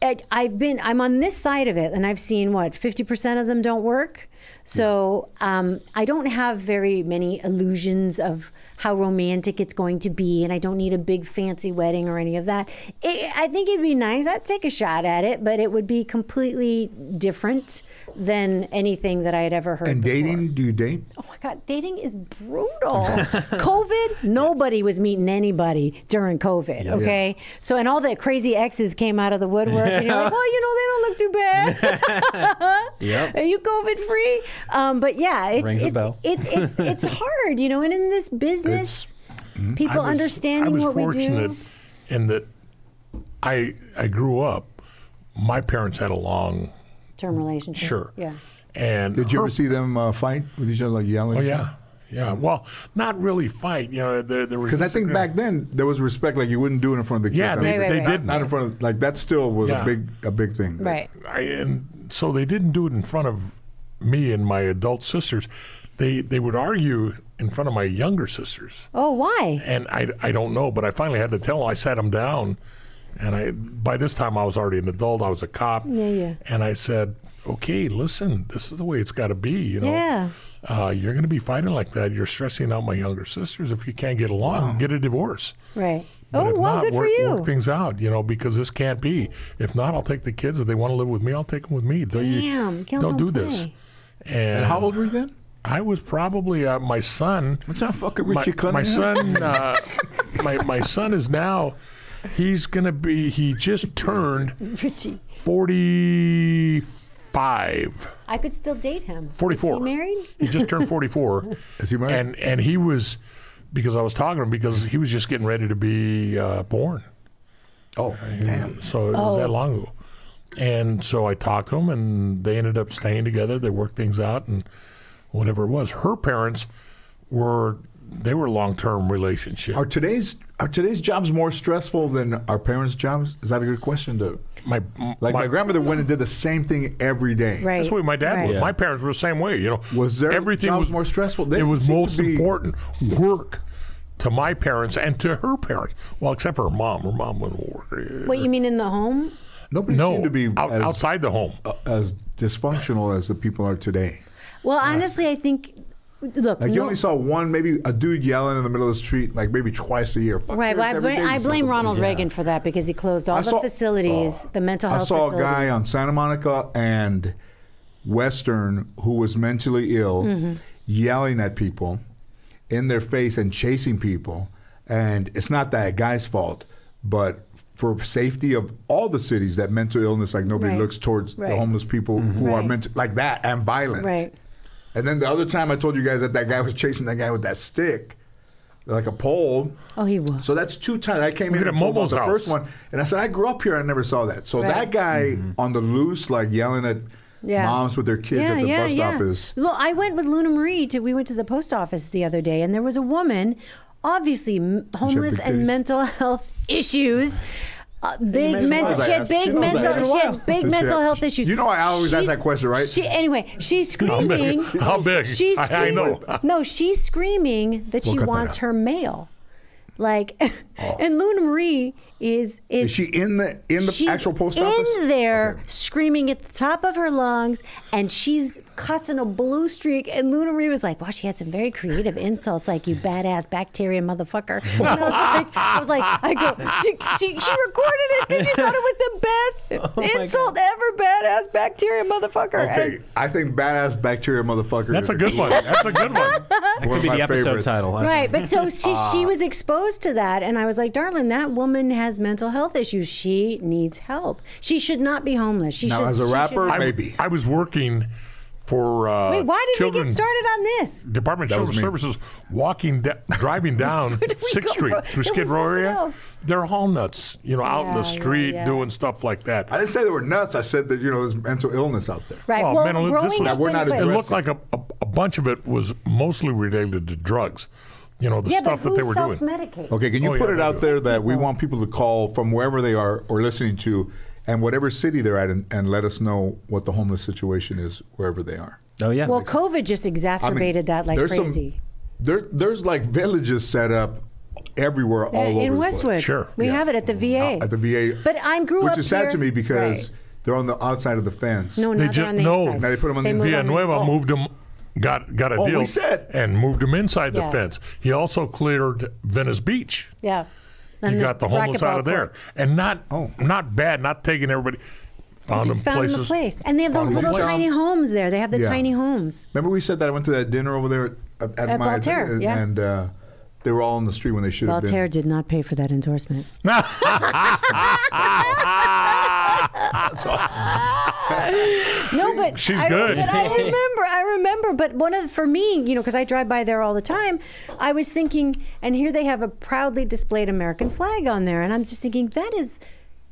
I, I've been. I'm on this side of it, and I've seen what fifty percent of them don't work. So um, I don't have very many illusions of how romantic it's going to be, and I don't need a big fancy wedding or any of that. It, I think it'd be nice. I'd take a shot at it, but it would be completely different than anything that I had ever heard And before. Dating, do you date? Oh my God, dating is brutal. COVID, nobody was meeting anybody during COVID, yeah. okay? Yeah. So, and all the crazy exes came out of the woodwork, and you're like, oh, you know, they don't look too bad. Yep. Are you COVID free? Um, but yeah, it's Rings it's, it's it's it's hard, you know. And in this business, it's, people I was, understanding I was what we do. Fortunate in that I I grew up. My parents had a long term relationship. Sure. Yeah. And did you her, ever see them uh, fight with each other, like yelling? Oh yeah, yeah. Well, not really fight. You know, there there was because I think back then there was respect, like you wouldn't do it in front of the kids. Yeah, they, I mean, right, they, right, they did not right. in front of like that. Still was yeah. a big a big thing. Right. I, and so they didn't do it in front of me and my adult sisters. they they would argue in front of my younger sisters. Oh, why? And I, I don't know, but I finally had to tell them. I sat them down, and I by this time I was already an adult. I was a cop. Yeah, yeah. And I said, okay, listen, this is the way it's got to be, you know. Yeah. Uh, you're going to be fighting like that. You're stressing out my younger sisters. If you can't get along, get a divorce. Right. But oh, well, not, good work, for you. Work things out, you know, because this can't be. If not, I'll take the kids. If they want to live with me, I'll take them with me. Damn, you, don't, don't do play. This. And, and how old were you then? I was probably uh, my son. What's that fucking Richie Cunningham? My son. Uh, my my son is now. He's gonna be. He just turned Richie. forty-five. I could still date him. forty-four. Is he married? He just turned forty-four. Is he married? And and he was. Because I was talking to him, because he was just getting ready to be uh, born. Oh, and damn. So it was oh. that long ago. And so I talked to him, and they ended up staying together. They worked things out and whatever it was. Her parents were, they were long-term relationships. Are today's are today's jobs more stressful than our parents' jobs? Is that a good question to... My, like my, my grandmother went and did the same thing every day. Right. That's the way my dad right. was. Yeah. My parents were the same way. You know, was there everything was more stressful? They it was most be... important work to my parents and to her parents. Well, except for her mom. Her mom went to work. What you mean in the home? Nobody no, seemed to be out, as, outside the home uh, as dysfunctional as the people are today. Well, yeah. honestly, I think. Look, like you no, only saw one, maybe a dude yelling in the middle of the street, like maybe twice a year. Fuck right, well, I, bl I blame Ronald yeah. Reagan for that because he closed all I the saw, facilities, uh, the mental health facilities. I saw facilities. a guy on Santa Monica and Western who was mentally ill, mm-hmm. yelling at people in their face and chasing people. And it's not that guy's fault, but for safety of all the cities, that mental illness, like nobody right. looks towards right. the homeless people mm-hmm. who right. are mental, like that and violent. Right. And then the other time I told you guys that that guy was chasing that guy with that stick, like a pole. Oh, he was. So that's two times. I came in and told about the first one. And I said, I grew up here. I never saw that. So right. that guy mm-hmm. on the loose, like yelling at yeah. moms with their kids yeah, at the yeah, bus yeah. stop is. Well, I went with Luna Marie. To, we went to the post office the other day, and there was a woman, obviously homeless and mental health issues. Uh, big mental, mental, she had big mental, she had big mental health issues. You know, I always she's, ask that question, right? She, anyway, she's screaming. How big? How big? She's I, I know. No, she's screaming that we'll she wants that her mail. Like, oh. and Luna Marie is, is is she in the in the actual post office? She's in there okay. screaming at the top of her lungs, and she's cussing a blue streak. And Luna Marie was like, "Wow, she had some very creative insults, like you badass bacteria motherfucker." And I was like, I was like, I go, she she, she recorded it because she thought it was the best oh insult ever, badass bacteria motherfucker. Okay, and I think badass bacteria motherfucker. That's a good one. That's a good one. That one could be the episode favorites. title, right? But so she uh, she was exposed to that, and I was like, darling, that woman has mental health issues. She needs help. She should not be homeless. She now, should, as a rapper, should... maybe. I, I was working for uh, Wait, why did children, we get started on this? Department of Children's Services, walking, driving down sixth Street for? through Skid Row area. They're all nuts, you know, out yeah, in the street yeah, yeah. doing stuff like that. I didn't say they were nuts. I said that, you know, there's mental illness out there. Right. Well, well mental, this was, that we're not addressing. It looked like a, a, a bunch of it was mostly related to drugs. You know, the yeah, stuff that they were doing. Okay, can you oh, put yeah, it out there that we want people to call from wherever they are or listening to and whatever city they're at and, and let us know what the homeless situation is wherever they are. Oh, yeah. Well, COVID just exacerbated I mean, that like there's crazy. Some, there, there's like villages set up everywhere all uh, over in Westwood. Sure. We yeah. have it at the V A. Uh, at the V A. But I grew which up Which is sad here. to me because right. they're on the outside of the fence. No, they just, on the no. Inside. Now they put them on they the inside. Villanueva oh. moved them Got got a oh, deal and moved him inside yeah. the fence. He also cleared Venice Beach. Yeah, and he got the homeless out of courts. there, and not oh. not bad, not taking everybody. Found him found places. Him a place, and they have those little tiny homes there. They have the yeah. tiny homes. Remember we said that I went to that dinner over there at, at, at my Voltaire, and, yeah. and uh, they were all on the street when they should have been. Voltaire did not pay for that endorsement. That's awesome. No, but she's I, good. But I remember, I remember. But one of the, for me, you know, because I drive by there all the time, I was thinking, and here they have a proudly displayed American flag on there, and I'm just thinking that is,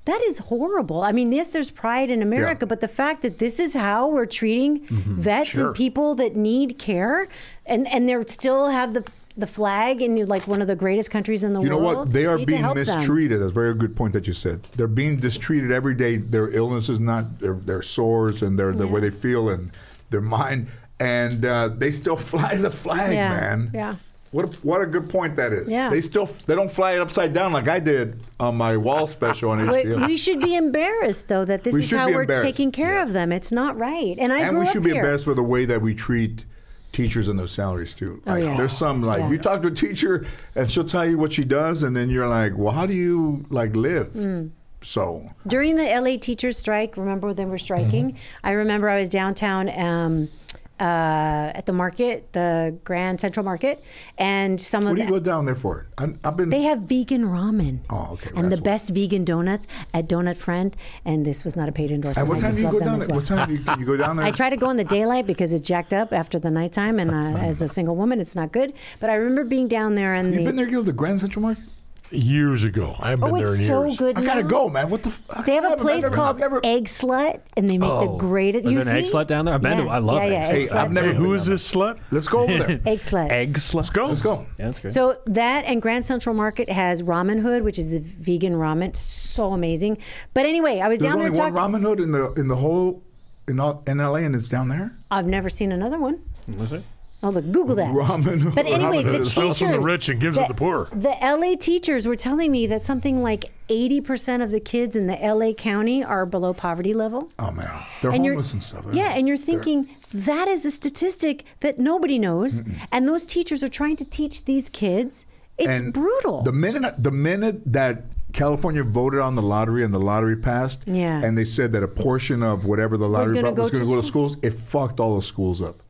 that is horrible. I mean, yes, there's pride in America, yeah. but the fact that this is how we're treating mm-hmm. vets sure. and people that need care, and and they still have the. the flag in like one of the greatest countries in the world. You know what? They are being mistreated. That's a very good point that you said. They're being mistreated every day. Their illness is not their, their sores and their, yeah. the way they feel and their mind. and uh, they still fly the flag, yeah. man. Yeah. What a, what a good point that is. Yeah. They still they don't fly it upside down like I did on my wall special on H B O. We should be embarrassed though that this we is how we're taking care yeah. of them. It's not right. And I and we should be here. embarrassed for the way that we treat teachers and their salaries too. Like, oh, yeah. There's some like yeah. you talk to a teacher and she'll tell you what she does, and then you're like, well, how do you like live? Mm. So during the L A teachers strike, remember when they were striking? Mm-hmm. I remember I was downtown. Um, Uh, at the market, the Grand Central Market, and some what of. What do you go down there for? I, I've been. They have vegan ramen. Oh, okay. Well, and the what. best vegan donuts at Donut Friend, and this was not a paid endorsement. At what time do you go down there? Well. What time do you, you go down there? I try to go in the daylight because it's jacked up after the nighttime, and uh, as a single woman, it's not good. But I remember being down there and. You've the, been there, Gil, the Grand Central Market. Years ago. I haven't oh, been there in so years. Good I now. gotta go, man. What the f They have a place never, called never... Egg Slut, and they make oh. the greatest. Is there an Egg Slut down there? I've been yeah. to I love yeah, yeah, Egg, egg Slut. Hey, I've never. Who is this slut? Let's go over there. Egg Slut. Egg Slut. Let's go. Let's go. Yeah, that's good. So that and Grand Central Market has Ramen Hood, which is the vegan ramen. So amazing. But anyway, I was There's down there. There's only one Ramen Hood in the in the whole in all in L A, and it's down there. I've never seen another one. Was it? Oh, look, Google that. Ramen. But anyway, Ramen. the teachers... It sells to the rich and gives the, it to the poor. The L A teachers were telling me that something like eighty percent of the kids in the L A county are below poverty level. Oh, man. They're and homeless and stuff. Yeah, and you're thinking, They're... that is a statistic that nobody knows, Mm-mm. and those teachers are trying to teach these kids. It's and brutal. The minute, the minute that... California voted on the lottery and the lottery passed, yeah. and they said that a portion of whatever the lottery was going go to go to schools, it fucked all the schools up.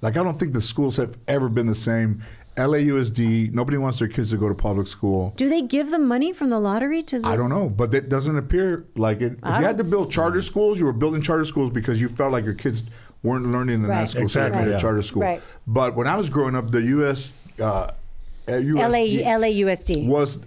Like, I don't think the schools have ever been the same. L A U S D, nobody wants their kids to go to public school. Do they give the money from the lottery to the... I don't know, but that doesn't appear like it. I if you had to build charter that. schools, you were building charter schools because you felt like your kids weren't learning in right. that school, exactly. so you made right. a charter school. Right. But when I was growing up, the U S Uh, U S D L A U S D was...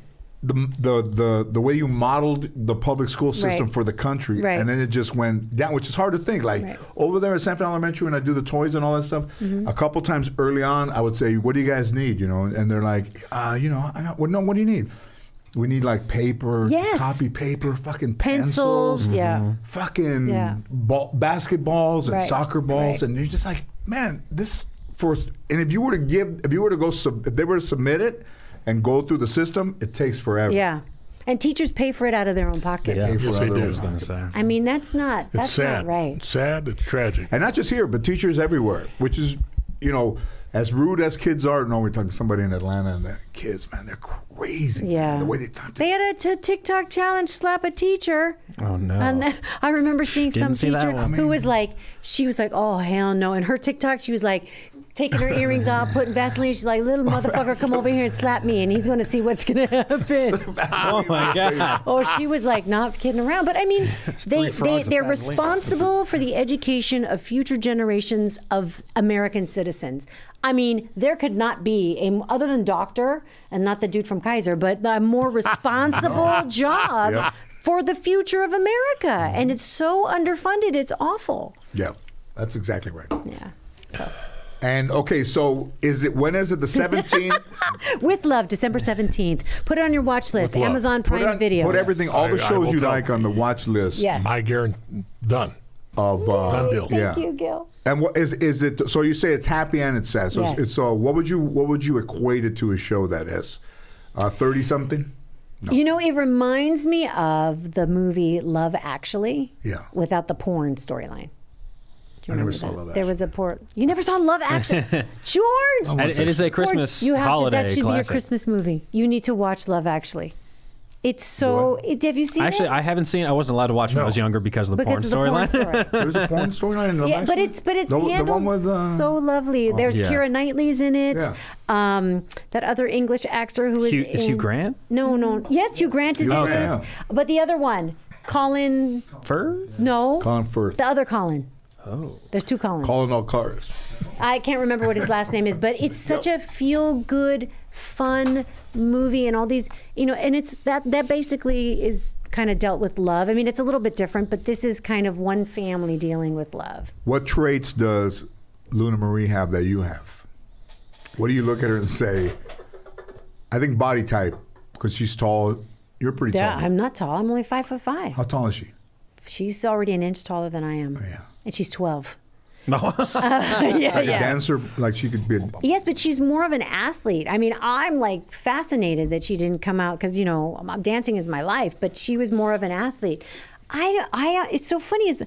The, the the the way you modeled the public school system right. for the country, right. and then it just went down, which is hard to think. Like right. over there at Sanford Elementary, when I do the toys and all that stuff, mm-hmm. a couple times early on, I would say, "What do you guys need?" You know, and they're like, uh, "You know, I got, well, no, what do you need?" We need like paper, yes. copy paper, fucking pencils, pencils yeah, fucking yeah. Ball, basketballs and right. soccer balls, right. and you're just like, man, this for. And if you were to give, if you were to go, sub, if they were to submit it. And go through the system, it takes forever. Yeah, and teachers pay for it out of their own pocket. Yeah, yes, they do. I, I mean, that's not that's it's sad. not right. It's sad. It's tragic. And not just here, but teachers everywhere. Which is, you know, as rude as kids are. No, we're talking to somebody in Atlanta, and the kids, man, they're crazy. Yeah, man, the way they talk. To they had a t TikTok challenge, slap a teacher. Oh no! And then, I remember seeing some see teacher who I mean, was like, she was like, oh hell no! And her TikTok, she was like. Taking her earrings off, putting Vaseline. She's like, little motherfucker, come over here and slap me, and he's going to see what's going to happen. Oh, my God. Oh, she was like, not kidding around. But, I mean, they, they, they're responsible for the education of future generations of American citizens. I mean, there could not be, a, other than doctor, and not the dude from Kaiser, but a more responsible job yeah. for the future of America. And it's so underfunded, it's awful. Yeah, that's exactly right. Yeah, so... And okay, so is it when is it the seventeenth? With Love, December seventeenth. Put it on your watch list. Amazon Prime put on, Video. Put everything, all I, the shows you like on the watch list. Yes. I guarantee done. Of uh, done deal. Thank yeah. you, Gil. And what is is it? So you say it's happy and it's sad. So yes. it's, so what would you what would you equate it to a show that is uh, thirty something? No. You know, it reminds me of the movie Love Actually. Yeah. Without the porn storyline. I never saw that? Love Action. There was a poor... You never saw Love Action? George! Oh, it, it is a Christmas George, you have holiday to, That should classic. be a Christmas movie. You need to watch Love Actually. It's so... It, have you seen Actually, it? Actually, I haven't seen it. I wasn't allowed to watch no. it when I was younger because of the because porn storyline. Story. There's a porn storyline in Love yeah, Actually? But it's, but it's the, handled the one was, uh, so lovely. Oh, There's yeah. Keira Knightley's in it. Yeah. Um, that other English actor who Hugh, is in, Is Hugh Grant? No, no. Yes, Hugh Grant is Hugh in Grant. it. But the other one, Colin... Firth? No. Colin Firth. The other Colin. Oh. There's two Colins. Colin Alcaraz. I can't remember what his last name is, but it's such yep. a feel-good, fun movie, and all these, you know, and it's that that basically is kind of dealt with love. I mean, it's a little bit different, but this is kind of one family dealing with love. What traits does Luna Marie have that you have? What do you look at her and say? I think body type, because she's tall. You're pretty yeah, tall. I'm not tall. I'm only five foot five. How tall is she? She's already an inch taller than I am. Oh, yeah. And she's twelve. No. uh, yeah, like yeah. A dancer, like she could be. A... Yes, but she's more of an athlete. I mean, I'm like fascinated that she didn't come out because, you know, dancing is my life, but she was more of an athlete. I, I, it's so funny. Is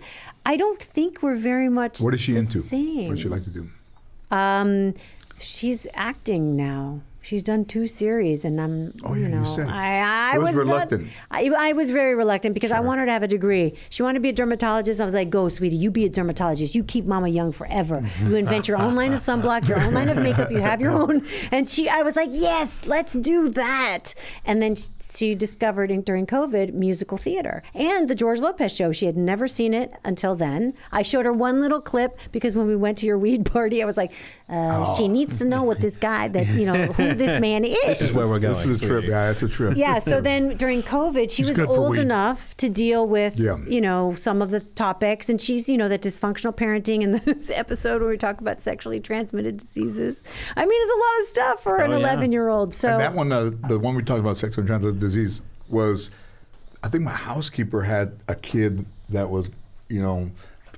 I don't think we're very much. What is she the into? Same. What does she like to do? Um, she's acting now. She's done two series, and I'm, oh, yeah, you know, you said. I, I was, was reluctant. Not, I, I was very reluctant because sure. I want her to have a degree. She wanted to be a dermatologist. I was like, go, sweetie, you be a dermatologist. You keep Mama young forever. You invent your own line of sunblock, your own line of makeup. You have your own. And she, I was like, yes, let's do that. And then she, she discovered in, during COVID musical theater and the George Lopez show. She had never seen it until then. I showed her one little clip because when we went to your weed party, I was like, uh, oh. she needs to know what this guy that, you know, who this man is. This is where we're going. This is a trip, yeah. It's a trip. Yeah. So then during COVID, she was old enough to deal with, yeah. you know, some of the topics, and she's, you know, that dysfunctional parenting in this episode where we talk about sexually transmitted diseases. I mean, it's a lot of stuff for oh, an eleven-year-old. Yeah. So and that one, uh, the one we talked about sexually transmitted disease was, I think my housekeeper had a kid that was, you know,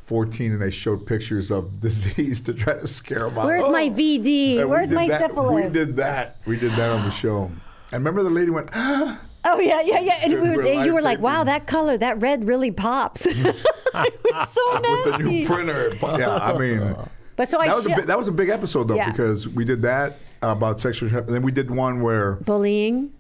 fourteen, and they showed pictures of disease to try to scare them. Where's oh. my V D? And Where's my that. syphilis? We did that. We did that on the show. And remember the lady went, ah. Oh, yeah, yeah, yeah. And we were, you were taking. like, wow, that color, that red really pops. It was so nasty. With the new printer. Yeah, I mean. But so that, I was a, that was a big episode, though, yeah. because we did that about sexual and then we did one where. Bullying.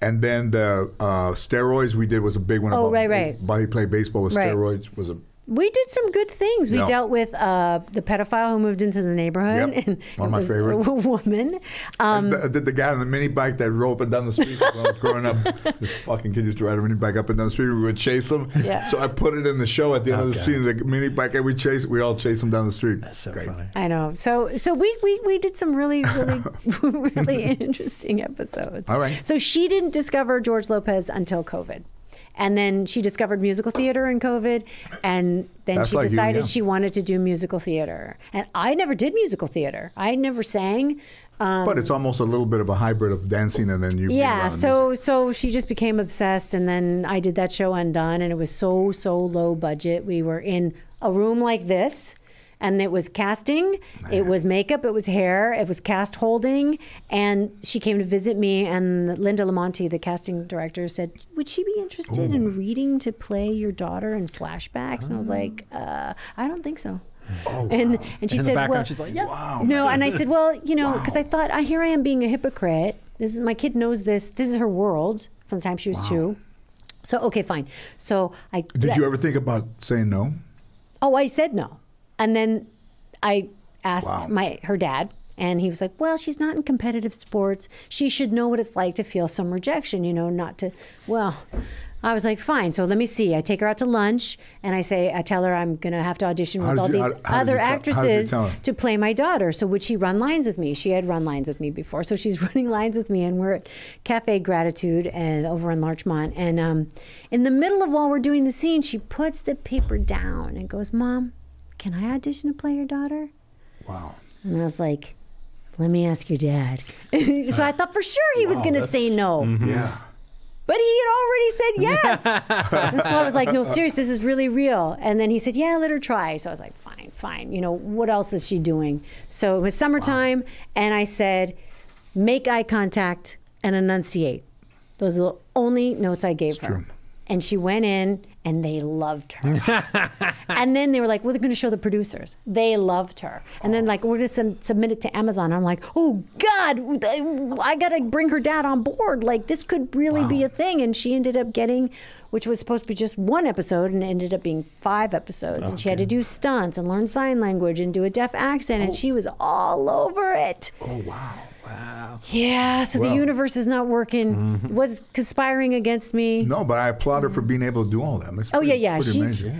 And then the uh, steroids we did was a big one. Oh, about, right, right. About he played baseball with right. steroids was a. We did some good things. We yeah. dealt with uh, the pedophile who moved into the neighborhood. Yep. And one of my favorites. A woman. Um, the, the, the guy on the mini bike that rode up and down the street when I was growing up. This fucking kid used to ride a mini bike up and down the street. We would chase him. Yeah. So I put it in the show at the end okay. of the scene. The mini bike, and we chase. We all chase him down the street. That's so Great. funny. I know. So so we we, we did some really really really interesting episodes. All right. So she didn't discover George Lopez until COVID. And then she discovered musical theater in COVID, and then That's she like decided you, yeah. she wanted to do musical theater. And I never did musical theater. I never sang. Um, but it's almost a little bit of a hybrid of dancing and then you. Yeah, so music. so she just became obsessed, and then I did that show Undone, and it was so, so low budget. We were in a room like this. And it was casting, Man. it was makeup, it was hair, it was cast holding. And she came to visit me, and Linda Lamonti, the casting director, said, would she be interested Ooh. in reading to play your daughter in flashbacks? Oh. And I was like, uh, I don't think so. Oh, and wow. and she in said, well, she's like, yes. wow. no, and I said, well, you know, because wow. I thought, oh, here I am being a hypocrite. This is, my kid knows this. This is her world from the time she was wow. two. So, okay, fine. So I- Did let, you ever think about saying no? Oh, I said no. And then I asked wow. my her dad, and he was like, well, she's not in competitive sports. She should know what it's like to feel some rejection, you know, not to, well. I was like, fine, so let me see. I take her out to lunch, and I say, I tell her I'm gonna have to audition how with all you, these how, how other actresses to play my daughter. So would she run lines with me? She had run lines with me before, so she's running lines with me, and we're at Cafe Gratitude and over in Larchmont. And um, in the middle of while we're doing the scene, she puts the paper down and goes, Mom, can I audition to play your daughter? Wow. And I was like, let me ask your dad. I thought for sure he wow, was going to say no. Mm-hmm. Yeah. But he had already said yes. And so I was like, no, seriously, this is really real. And then he said, yeah, let her try. So I was like, fine, fine. You know, what else is she doing? So it was summertime, wow. and I said, make eye contact and enunciate. Those are the only notes I gave it's her. True. And she went in, and they loved her. And then they were like, well, they're going to show the producers. They loved her. And oh. then, like, we're going to sub submit it to Amazon. I'm like, oh, God, I got to bring her dad on board. Like, this could really wow. be a thing. And she ended up getting, which was supposed to be just one episode, and it ended up being five episodes. Okay. And she had to do stunts and learn sign language and do a deaf accent. Oh. And she was all over it. Oh, wow. Wow. Yeah, so well, the universe is not working, mm-hmm. was conspiring against me. No, but I applaud her for being able to do all that. That's oh, pretty, yeah, yeah.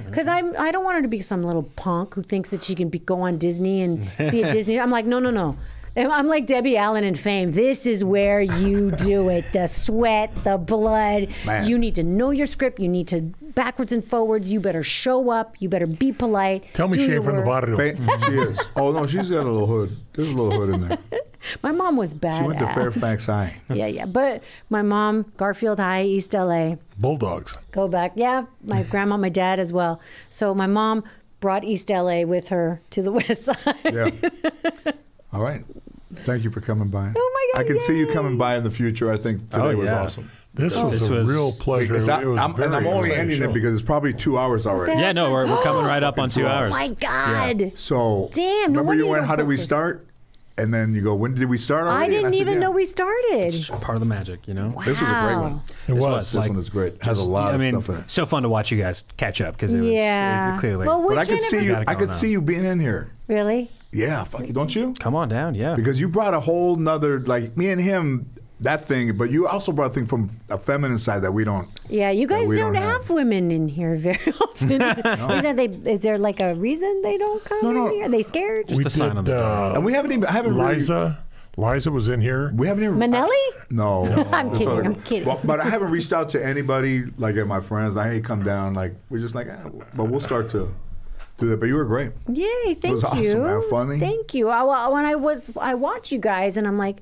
Because yeah, I don't want her to be some little punk who thinks that she can be, go on Disney and be a Disney. I'm like, no, no, no. I'm like Debbie Allen in Fame. This is where you do it. The sweat, the blood. Man. You need to know your script. You need to backwards and forwards. You better show up. You better be polite. Tell me she ain't from the barrio. She is. Oh, no, she's got a little hood. There's a little hood in there. My mom was badass. She went to Fairfax High. Yeah, yeah. But my mom, Garfield High, East L A. Bulldogs. Go back. Yeah, my grandma, my dad as well. So my mom... brought East L A with her to the West Side. Yeah. All right. Thank you for coming by. Oh my God! I can yay. see you coming by in the future. I think today oh, yeah. was awesome. This, this was, was a was real pleasure. I, it was I'm, and I'm only ending show. it because it's probably two hours already. Yeah, no, we're, we're coming right up on two hours. Oh my God! Yeah. So damn. Remember you went? How did we start? And then you go, when did we start already? I didn't I said, even yeah. know we started. It's part of the magic, you know? Wow. This was a great one. It this was. was. This like, one is great. It has just, a lot I of mean, stuff in it. So fun to watch you guys catch up because it was yeah. it, clearly. Well, we but I could, see you, I could see you being in here. Really? Yeah. Fuck you, don't you? Come on down, yeah. Because you brought a whole nother, like me and him, that thing, but you also brought a thing from a feminine side that we don't. Yeah, you guys don't, don't have, have women in here very often. No. Is, they, is there like a reason they don't come no, no. in here? Are they scared? Just we the did, sign of the door. Uh, and we haven't even. I haven't Liza, really, Liza was in here. We haven't even. Manelli? I, no, no. I'm kidding. Other, I'm kidding. Well, but I haven't reached out to anybody like at my friends. I ain't come down. Like we're just like, ah, but we'll start to. Do that, but you were great. Yay! Thank you. It was awesome. You. How funny. Thank you. I, when I was, I watch you guys, and I'm like,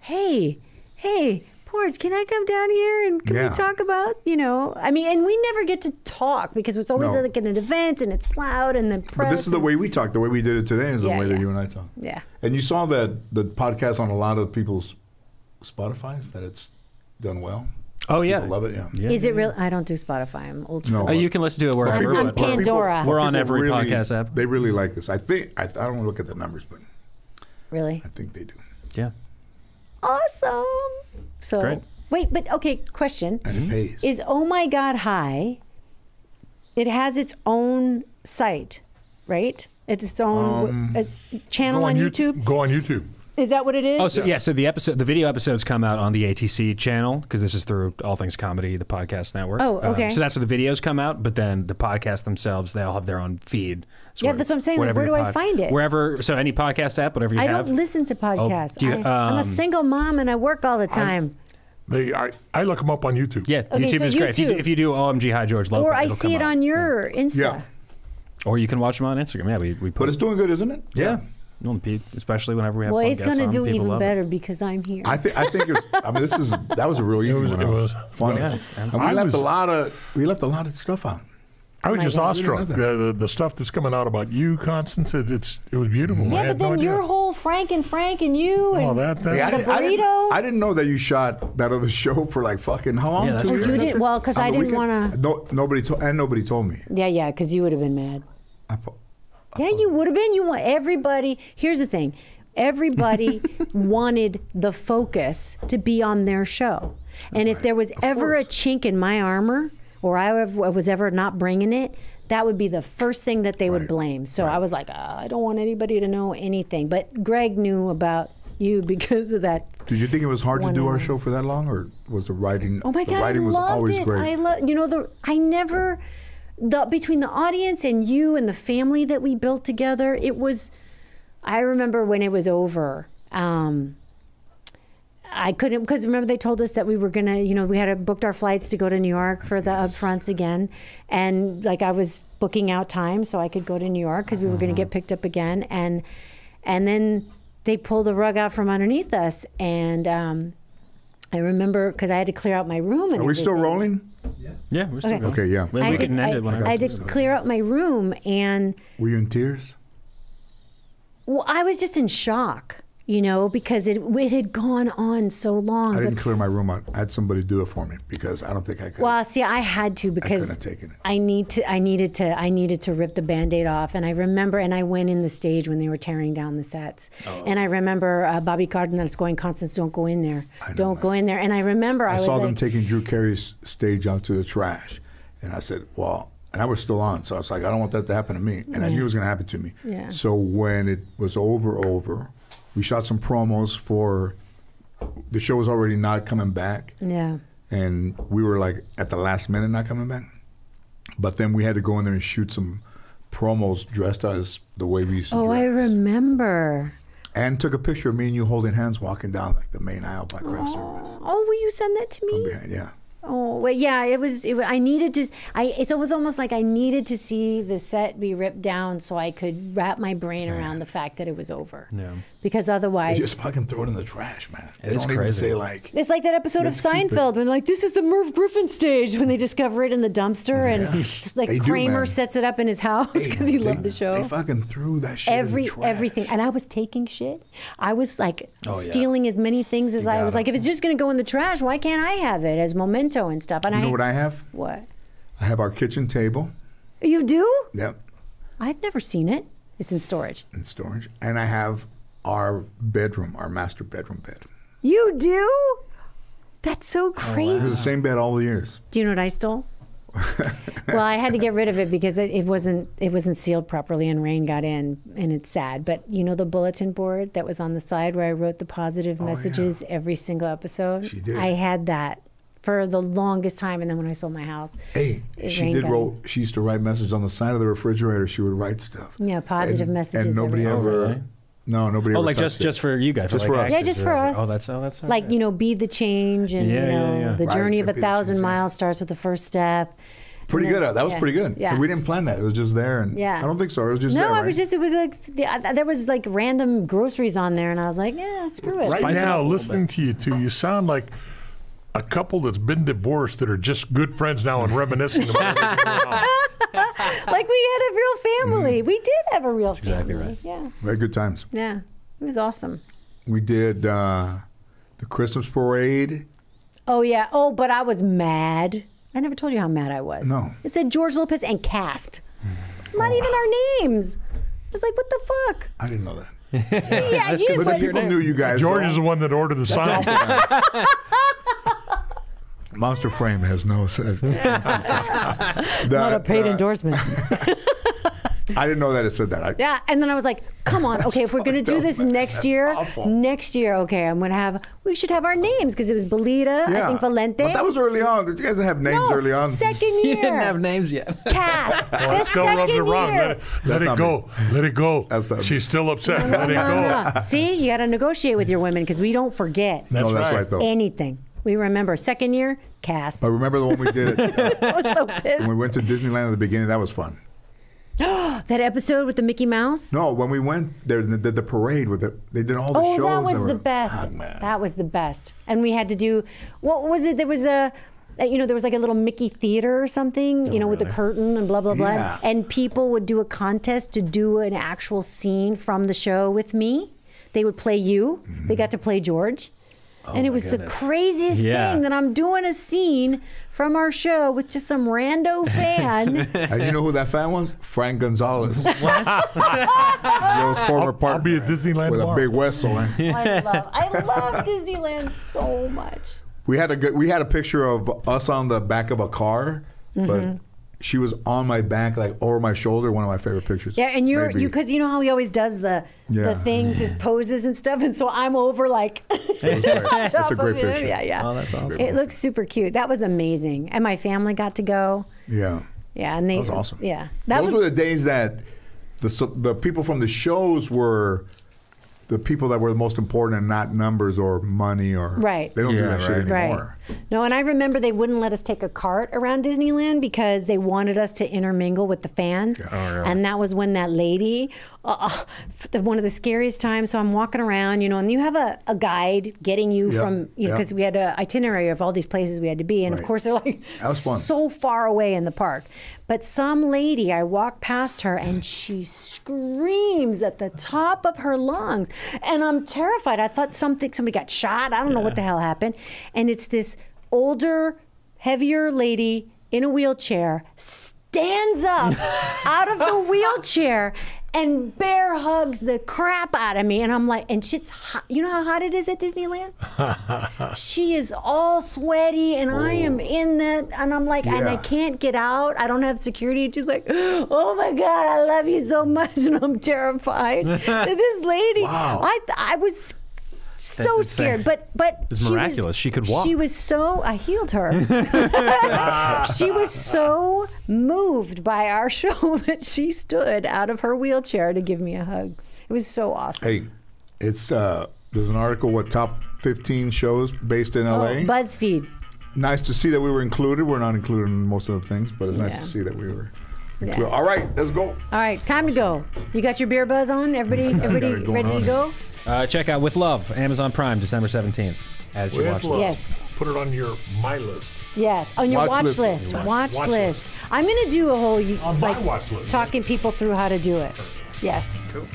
hey. Hey, Porch, can I come down here and can yeah. we talk about, you know, I mean, and we never get to talk because it's always no. like at an event and it's loud and the press. But this is the way we talk. The way we did it today is the yeah, way yeah. that you and I talk. Yeah. And you saw that the podcast on a lot of people's Spotify's that it's done well. Oh, yeah. People love it, yeah. yeah. Is it real? I don't do Spotify. I'm old school. No, uh, you can listen to it wherever. On Pandora. People, we're on every really, podcast app. They really like this. I think, I, I don't look at the numbers, but. Really? I think they do. Yeah. Awesome. So great. Wait, but okay, question. And it pays. Is Oh My God Hi, it has its own site, right? It's its own um, it's channel on, on YouTube? YouTube? Go on YouTube. Is that what it is? Oh, so, yeah. yeah, so the episode, the video episodes come out on the A T C channel, because this is through All Things Comedy, the podcast network. Oh, okay. Um, so that's where the videos come out, but then the podcasts themselves, they all have their own feed. So yeah, where, that's what I'm saying. Like, where do pod, I find it? Wherever, so any podcast app, whatever you I have. I don't listen to podcasts. Oh, do you, I, um, I'm a single mom and I work all the time. I, they, I, I look them up on YouTube. Yeah, okay, YouTube so is YouTube. great. If you, do, if you do O M G Hi, George Lopez, or I see it on up. your yeah. Insta. Yeah. Or you can watch them on Instagram. Yeah, we, we put But it's doing good, isn't it? Yeah. yeah. Especially whenever we have well, fun it's going to do even better it. because I'm here. I think. I think. It's, I mean, this is that was a real easy. It was, one. It was funny. Yeah, and we I left was, a lot of we left a lot of stuff out. I was oh just God. awestruck. The, the, the stuff that's coming out about you, Constance. It, it's it was beautiful. Yeah, I but had then no idea. your whole Frank and Frank and you and oh, that, that, yeah, the I, burrito. I didn't, I didn't know that you shot that other show for like fucking how long? Yeah, that's you did well because I didn't want to. No, nobody told and nobody told me. Yeah, yeah, because you would have been mad. I Yeah, you would have been. You want everybody. Here's the thing. Everybody wanted the focus to be on their show. And if there was ever a chink in my armor or I was ever not bringing it, that would be the first thing that they right. would blame. So right. I was like, oh, I don't want anybody to know anything. But Greg knew about you because of that. Did you think it was hard to do hour. our show for that long or was the writing? Oh, my God, the writing I loved was always it. great. I love, you know, the, I never... The, between the audience and you and the family that we built together, it was, I remember when it was over, um, I couldn't, because remember they told us that we were going to, you know, we had booked our flights to go to New York for the upfronts again. And like I was booking out time so I could go to New York because we were going to get picked up again. And, and then they pulled the rug out from underneath us. And um, I remember because I had to clear out my room. And Are everything. we still rolling? Yeah. yeah, we're still okay. okay yeah, we I can did, end I, it when I, I did clear out my room and. Were you in tears? Well, I was just in shock, you know, because it it had gone on so long. I didn't clear my room out. I had somebody do it for me because I don't think I could. Well, see, I had to because I couldn't have taken it. I need to. I needed to. I needed to rip the Band-Aid off, and I remember. And I went in the stage when they were tearing down the sets, oh. and I remember uh, Bobby Cardinals going, "Constance, don't go in there. Don't that. go in there." And I remember I, I was saw them like, taking Drew Carey's stage out to the trash, and I said, "Well." And I was still on, so I was like, "I don't want that to happen to me," and yeah. I knew it was going to happen to me. Yeah. So when it was over, over. We shot some promos for, the show was already not coming back. Yeah. And we were like at the last minute not coming back. But then we had to go in there and shoot some promos dressed as the way we used to dress. Oh, I remember. And took a picture of me and you holding hands walking down like the main aisle by craft service. Oh, will you send that to me? From behind, yeah. Oh, well, yeah, it was, it, I needed to, I, it was almost like I needed to see the set be ripped down so I could wrap my brain man. around the fact that it was over. Yeah. Because otherwise. They just fucking throw it in the trash, man. They don't even say, like. It's like that episode of Seinfeld when, like, this is the Merv Griffin stage, when they discover it in the dumpster yeah. and just, like, they Kramer do, sets it up in his house because he they, loved the show. They fucking threw that shit Every, in the trash. Everything. And I was taking shit. I was, like, oh, stealing yeah. as many things as you I was. It. Like, if it's just going to go in the trash, why can't I have it as momentum? And stuff. And you know I, what I have? What? I have our kitchen table. You do? Yep. I've never seen it. It's in storage. In storage. And I have our bedroom, our master bedroom bed. You do? That's so crazy. Oh, wow. It was the same bed all the years. Do you know what I stole? Well, I had to get rid of it because it, it wasn't it wasn't sealed properly and rain got in, and it's sad. But you know the bulletin board that was on the side where I wrote the positive oh, messages yeah. every single episode? She did. I had that for the longest time, and then when I sold my house. Hey, she did roll, she used to write messages on the side of the refrigerator, she would write stuff. Yeah, positive and, messages. And nobody ever, right? no, nobody oh, ever like just, just for you guys? Just like for us. Yeah, just for us. Oh, that's, oh, that's Like, right. you know, be the change, and yeah, you know, yeah, yeah. the right, journey of a thousand miles starts with the first step. Pretty then, good, that was yeah, pretty good. Yeah. We didn't plan that, it was just there, and yeah. I don't think so, it was just no, there, No, right? I was just, it was like, there was like random groceries on there, and I was like, yeah, screw it. Right now, listening to you two, you sound like a couple that's been divorced that are just good friends now and reminiscing about it. Like we had a real family. Mm-hmm. We did have a real that's family. Exactly right. Yeah. We had good times. Yeah. It was awesome. We did uh, the Christmas parade. Oh, yeah. Oh, but I was mad. I never told you how mad I was. No. It said George Lopez and cast. Mm-hmm. Not oh. even our names. I was like, what the fuck? I didn't know that. Yeah, yeah you but people name. knew you guys. George so. is the one that ordered the sign. Monster Frame has no... that, Not a paid uh, endorsement. I didn't know that it said that. I, yeah, and then I was like, come on, okay, if we're going to do this next that's year, awful. next year, okay, I'm going to have, we should have our names, because it was Belita, yeah. I think Valente. But that was early on. Did you guys have names no, early on? second year. You didn't have names yet. Cast. Well, let's go rub the wrong. Let it, let it go. Me. Let it go. That's She's still upset. No, no, let no, it go. No. See, you got to negotiate with your women, because we don't forget. That's no, that's right, right though. Anything. We remember second year cast. But remember the one we did it. Uh, I was so pissed. When we went to Disneyland at the beginning, that was fun. That episode with the Mickey Mouse? No, when we went there, the, the, the parade with the, they did all the oh, shows. Oh, that was that were, the best. Oh, that was the best. And we had to do, what was it? There was a, you know, there was like a little Mickey theater or something, oh, you know, really? with a curtain and blah, blah, blah. Yeah. And people would do a contest to do an actual scene from the show with me. They would play you. Mm-hmm. They got to play George. Oh and it was goodness. the craziest yeah. thing that I'm doing a scene from our show with just some rando fan. And you know who that fan was? Frank Gonzalez. What? Your former partner. I'll be at Disneyland with bar. a big whistle. Eh? I love, I love Disneyland so much. We had a good, we had a picture of us on the back of a car, mm-hmm. but she was on my back, like over my shoulder. One of my favorite pictures. Yeah, and you're Maybe. you because you know how he always does the yeah. the things, his poses and stuff, and so I'm over like. That's, that's a great picture. Yeah, yeah. Oh, that's awesome. It looks super cute. That was amazing, and my family got to go. Yeah. Yeah, and they. That was awesome. Yeah, that those was, were the days that the the people from the shows were the people that were the most important, and not numbers or money or right. They don't yeah, do that right. shit anymore. Right. No, and I remember they wouldn't let us take a cart around Disneyland because they wanted us to intermingle with the fans. Yeah. Oh, yeah. And that was when that lady, uh, uh, one of the scariest times. So I'm walking around, you know, and you have a, a guide getting you yep. from, you know, because yep. we had an itinerary of all these places we had to be, and right. of course they're like so far away in the park. But some lady, I walk past her and she screams at the top of her lungs. And I'm terrified. I thought something, somebody got shot. I don't yeah. know what the hell happened. And it's this older, heavier lady in a wheelchair stands up out of the wheelchair and bear hugs the crap out of me. And I'm like, and shit's hot. You know how hot it is at Disneyland? She is all sweaty and oh. I am in that. And I'm like, yeah. and I can't get out. I don't have security. She's like, oh my God, I love you so much. And I'm terrified. This lady, wow. I, I was so scared, but but it's miraculous. Was, she could walk. She was so I healed her. She was so moved by our show that she stood out of her wheelchair to give me a hug. It was so awesome. Hey, it's uh, there's an article what top fifteen shows based in L A. Oh, BuzzFeed. nice to see that we were included. We're not included in most of the things, but it's yeah. nice to see that we were included. Yeah. All right, let's go. All right, time to go. You got your beer buzz on? Everybody, everybody ready on. to go? Uh, check out With Love, Amazon Prime, December seventeenth. As you watch list. Yes. Put it on your my list. Yes, on your watch, watch list. list. Watch, watch, watch list. list. I'm going to do a whole you, like, watch list. talking people through how to do it. Yes. Cool.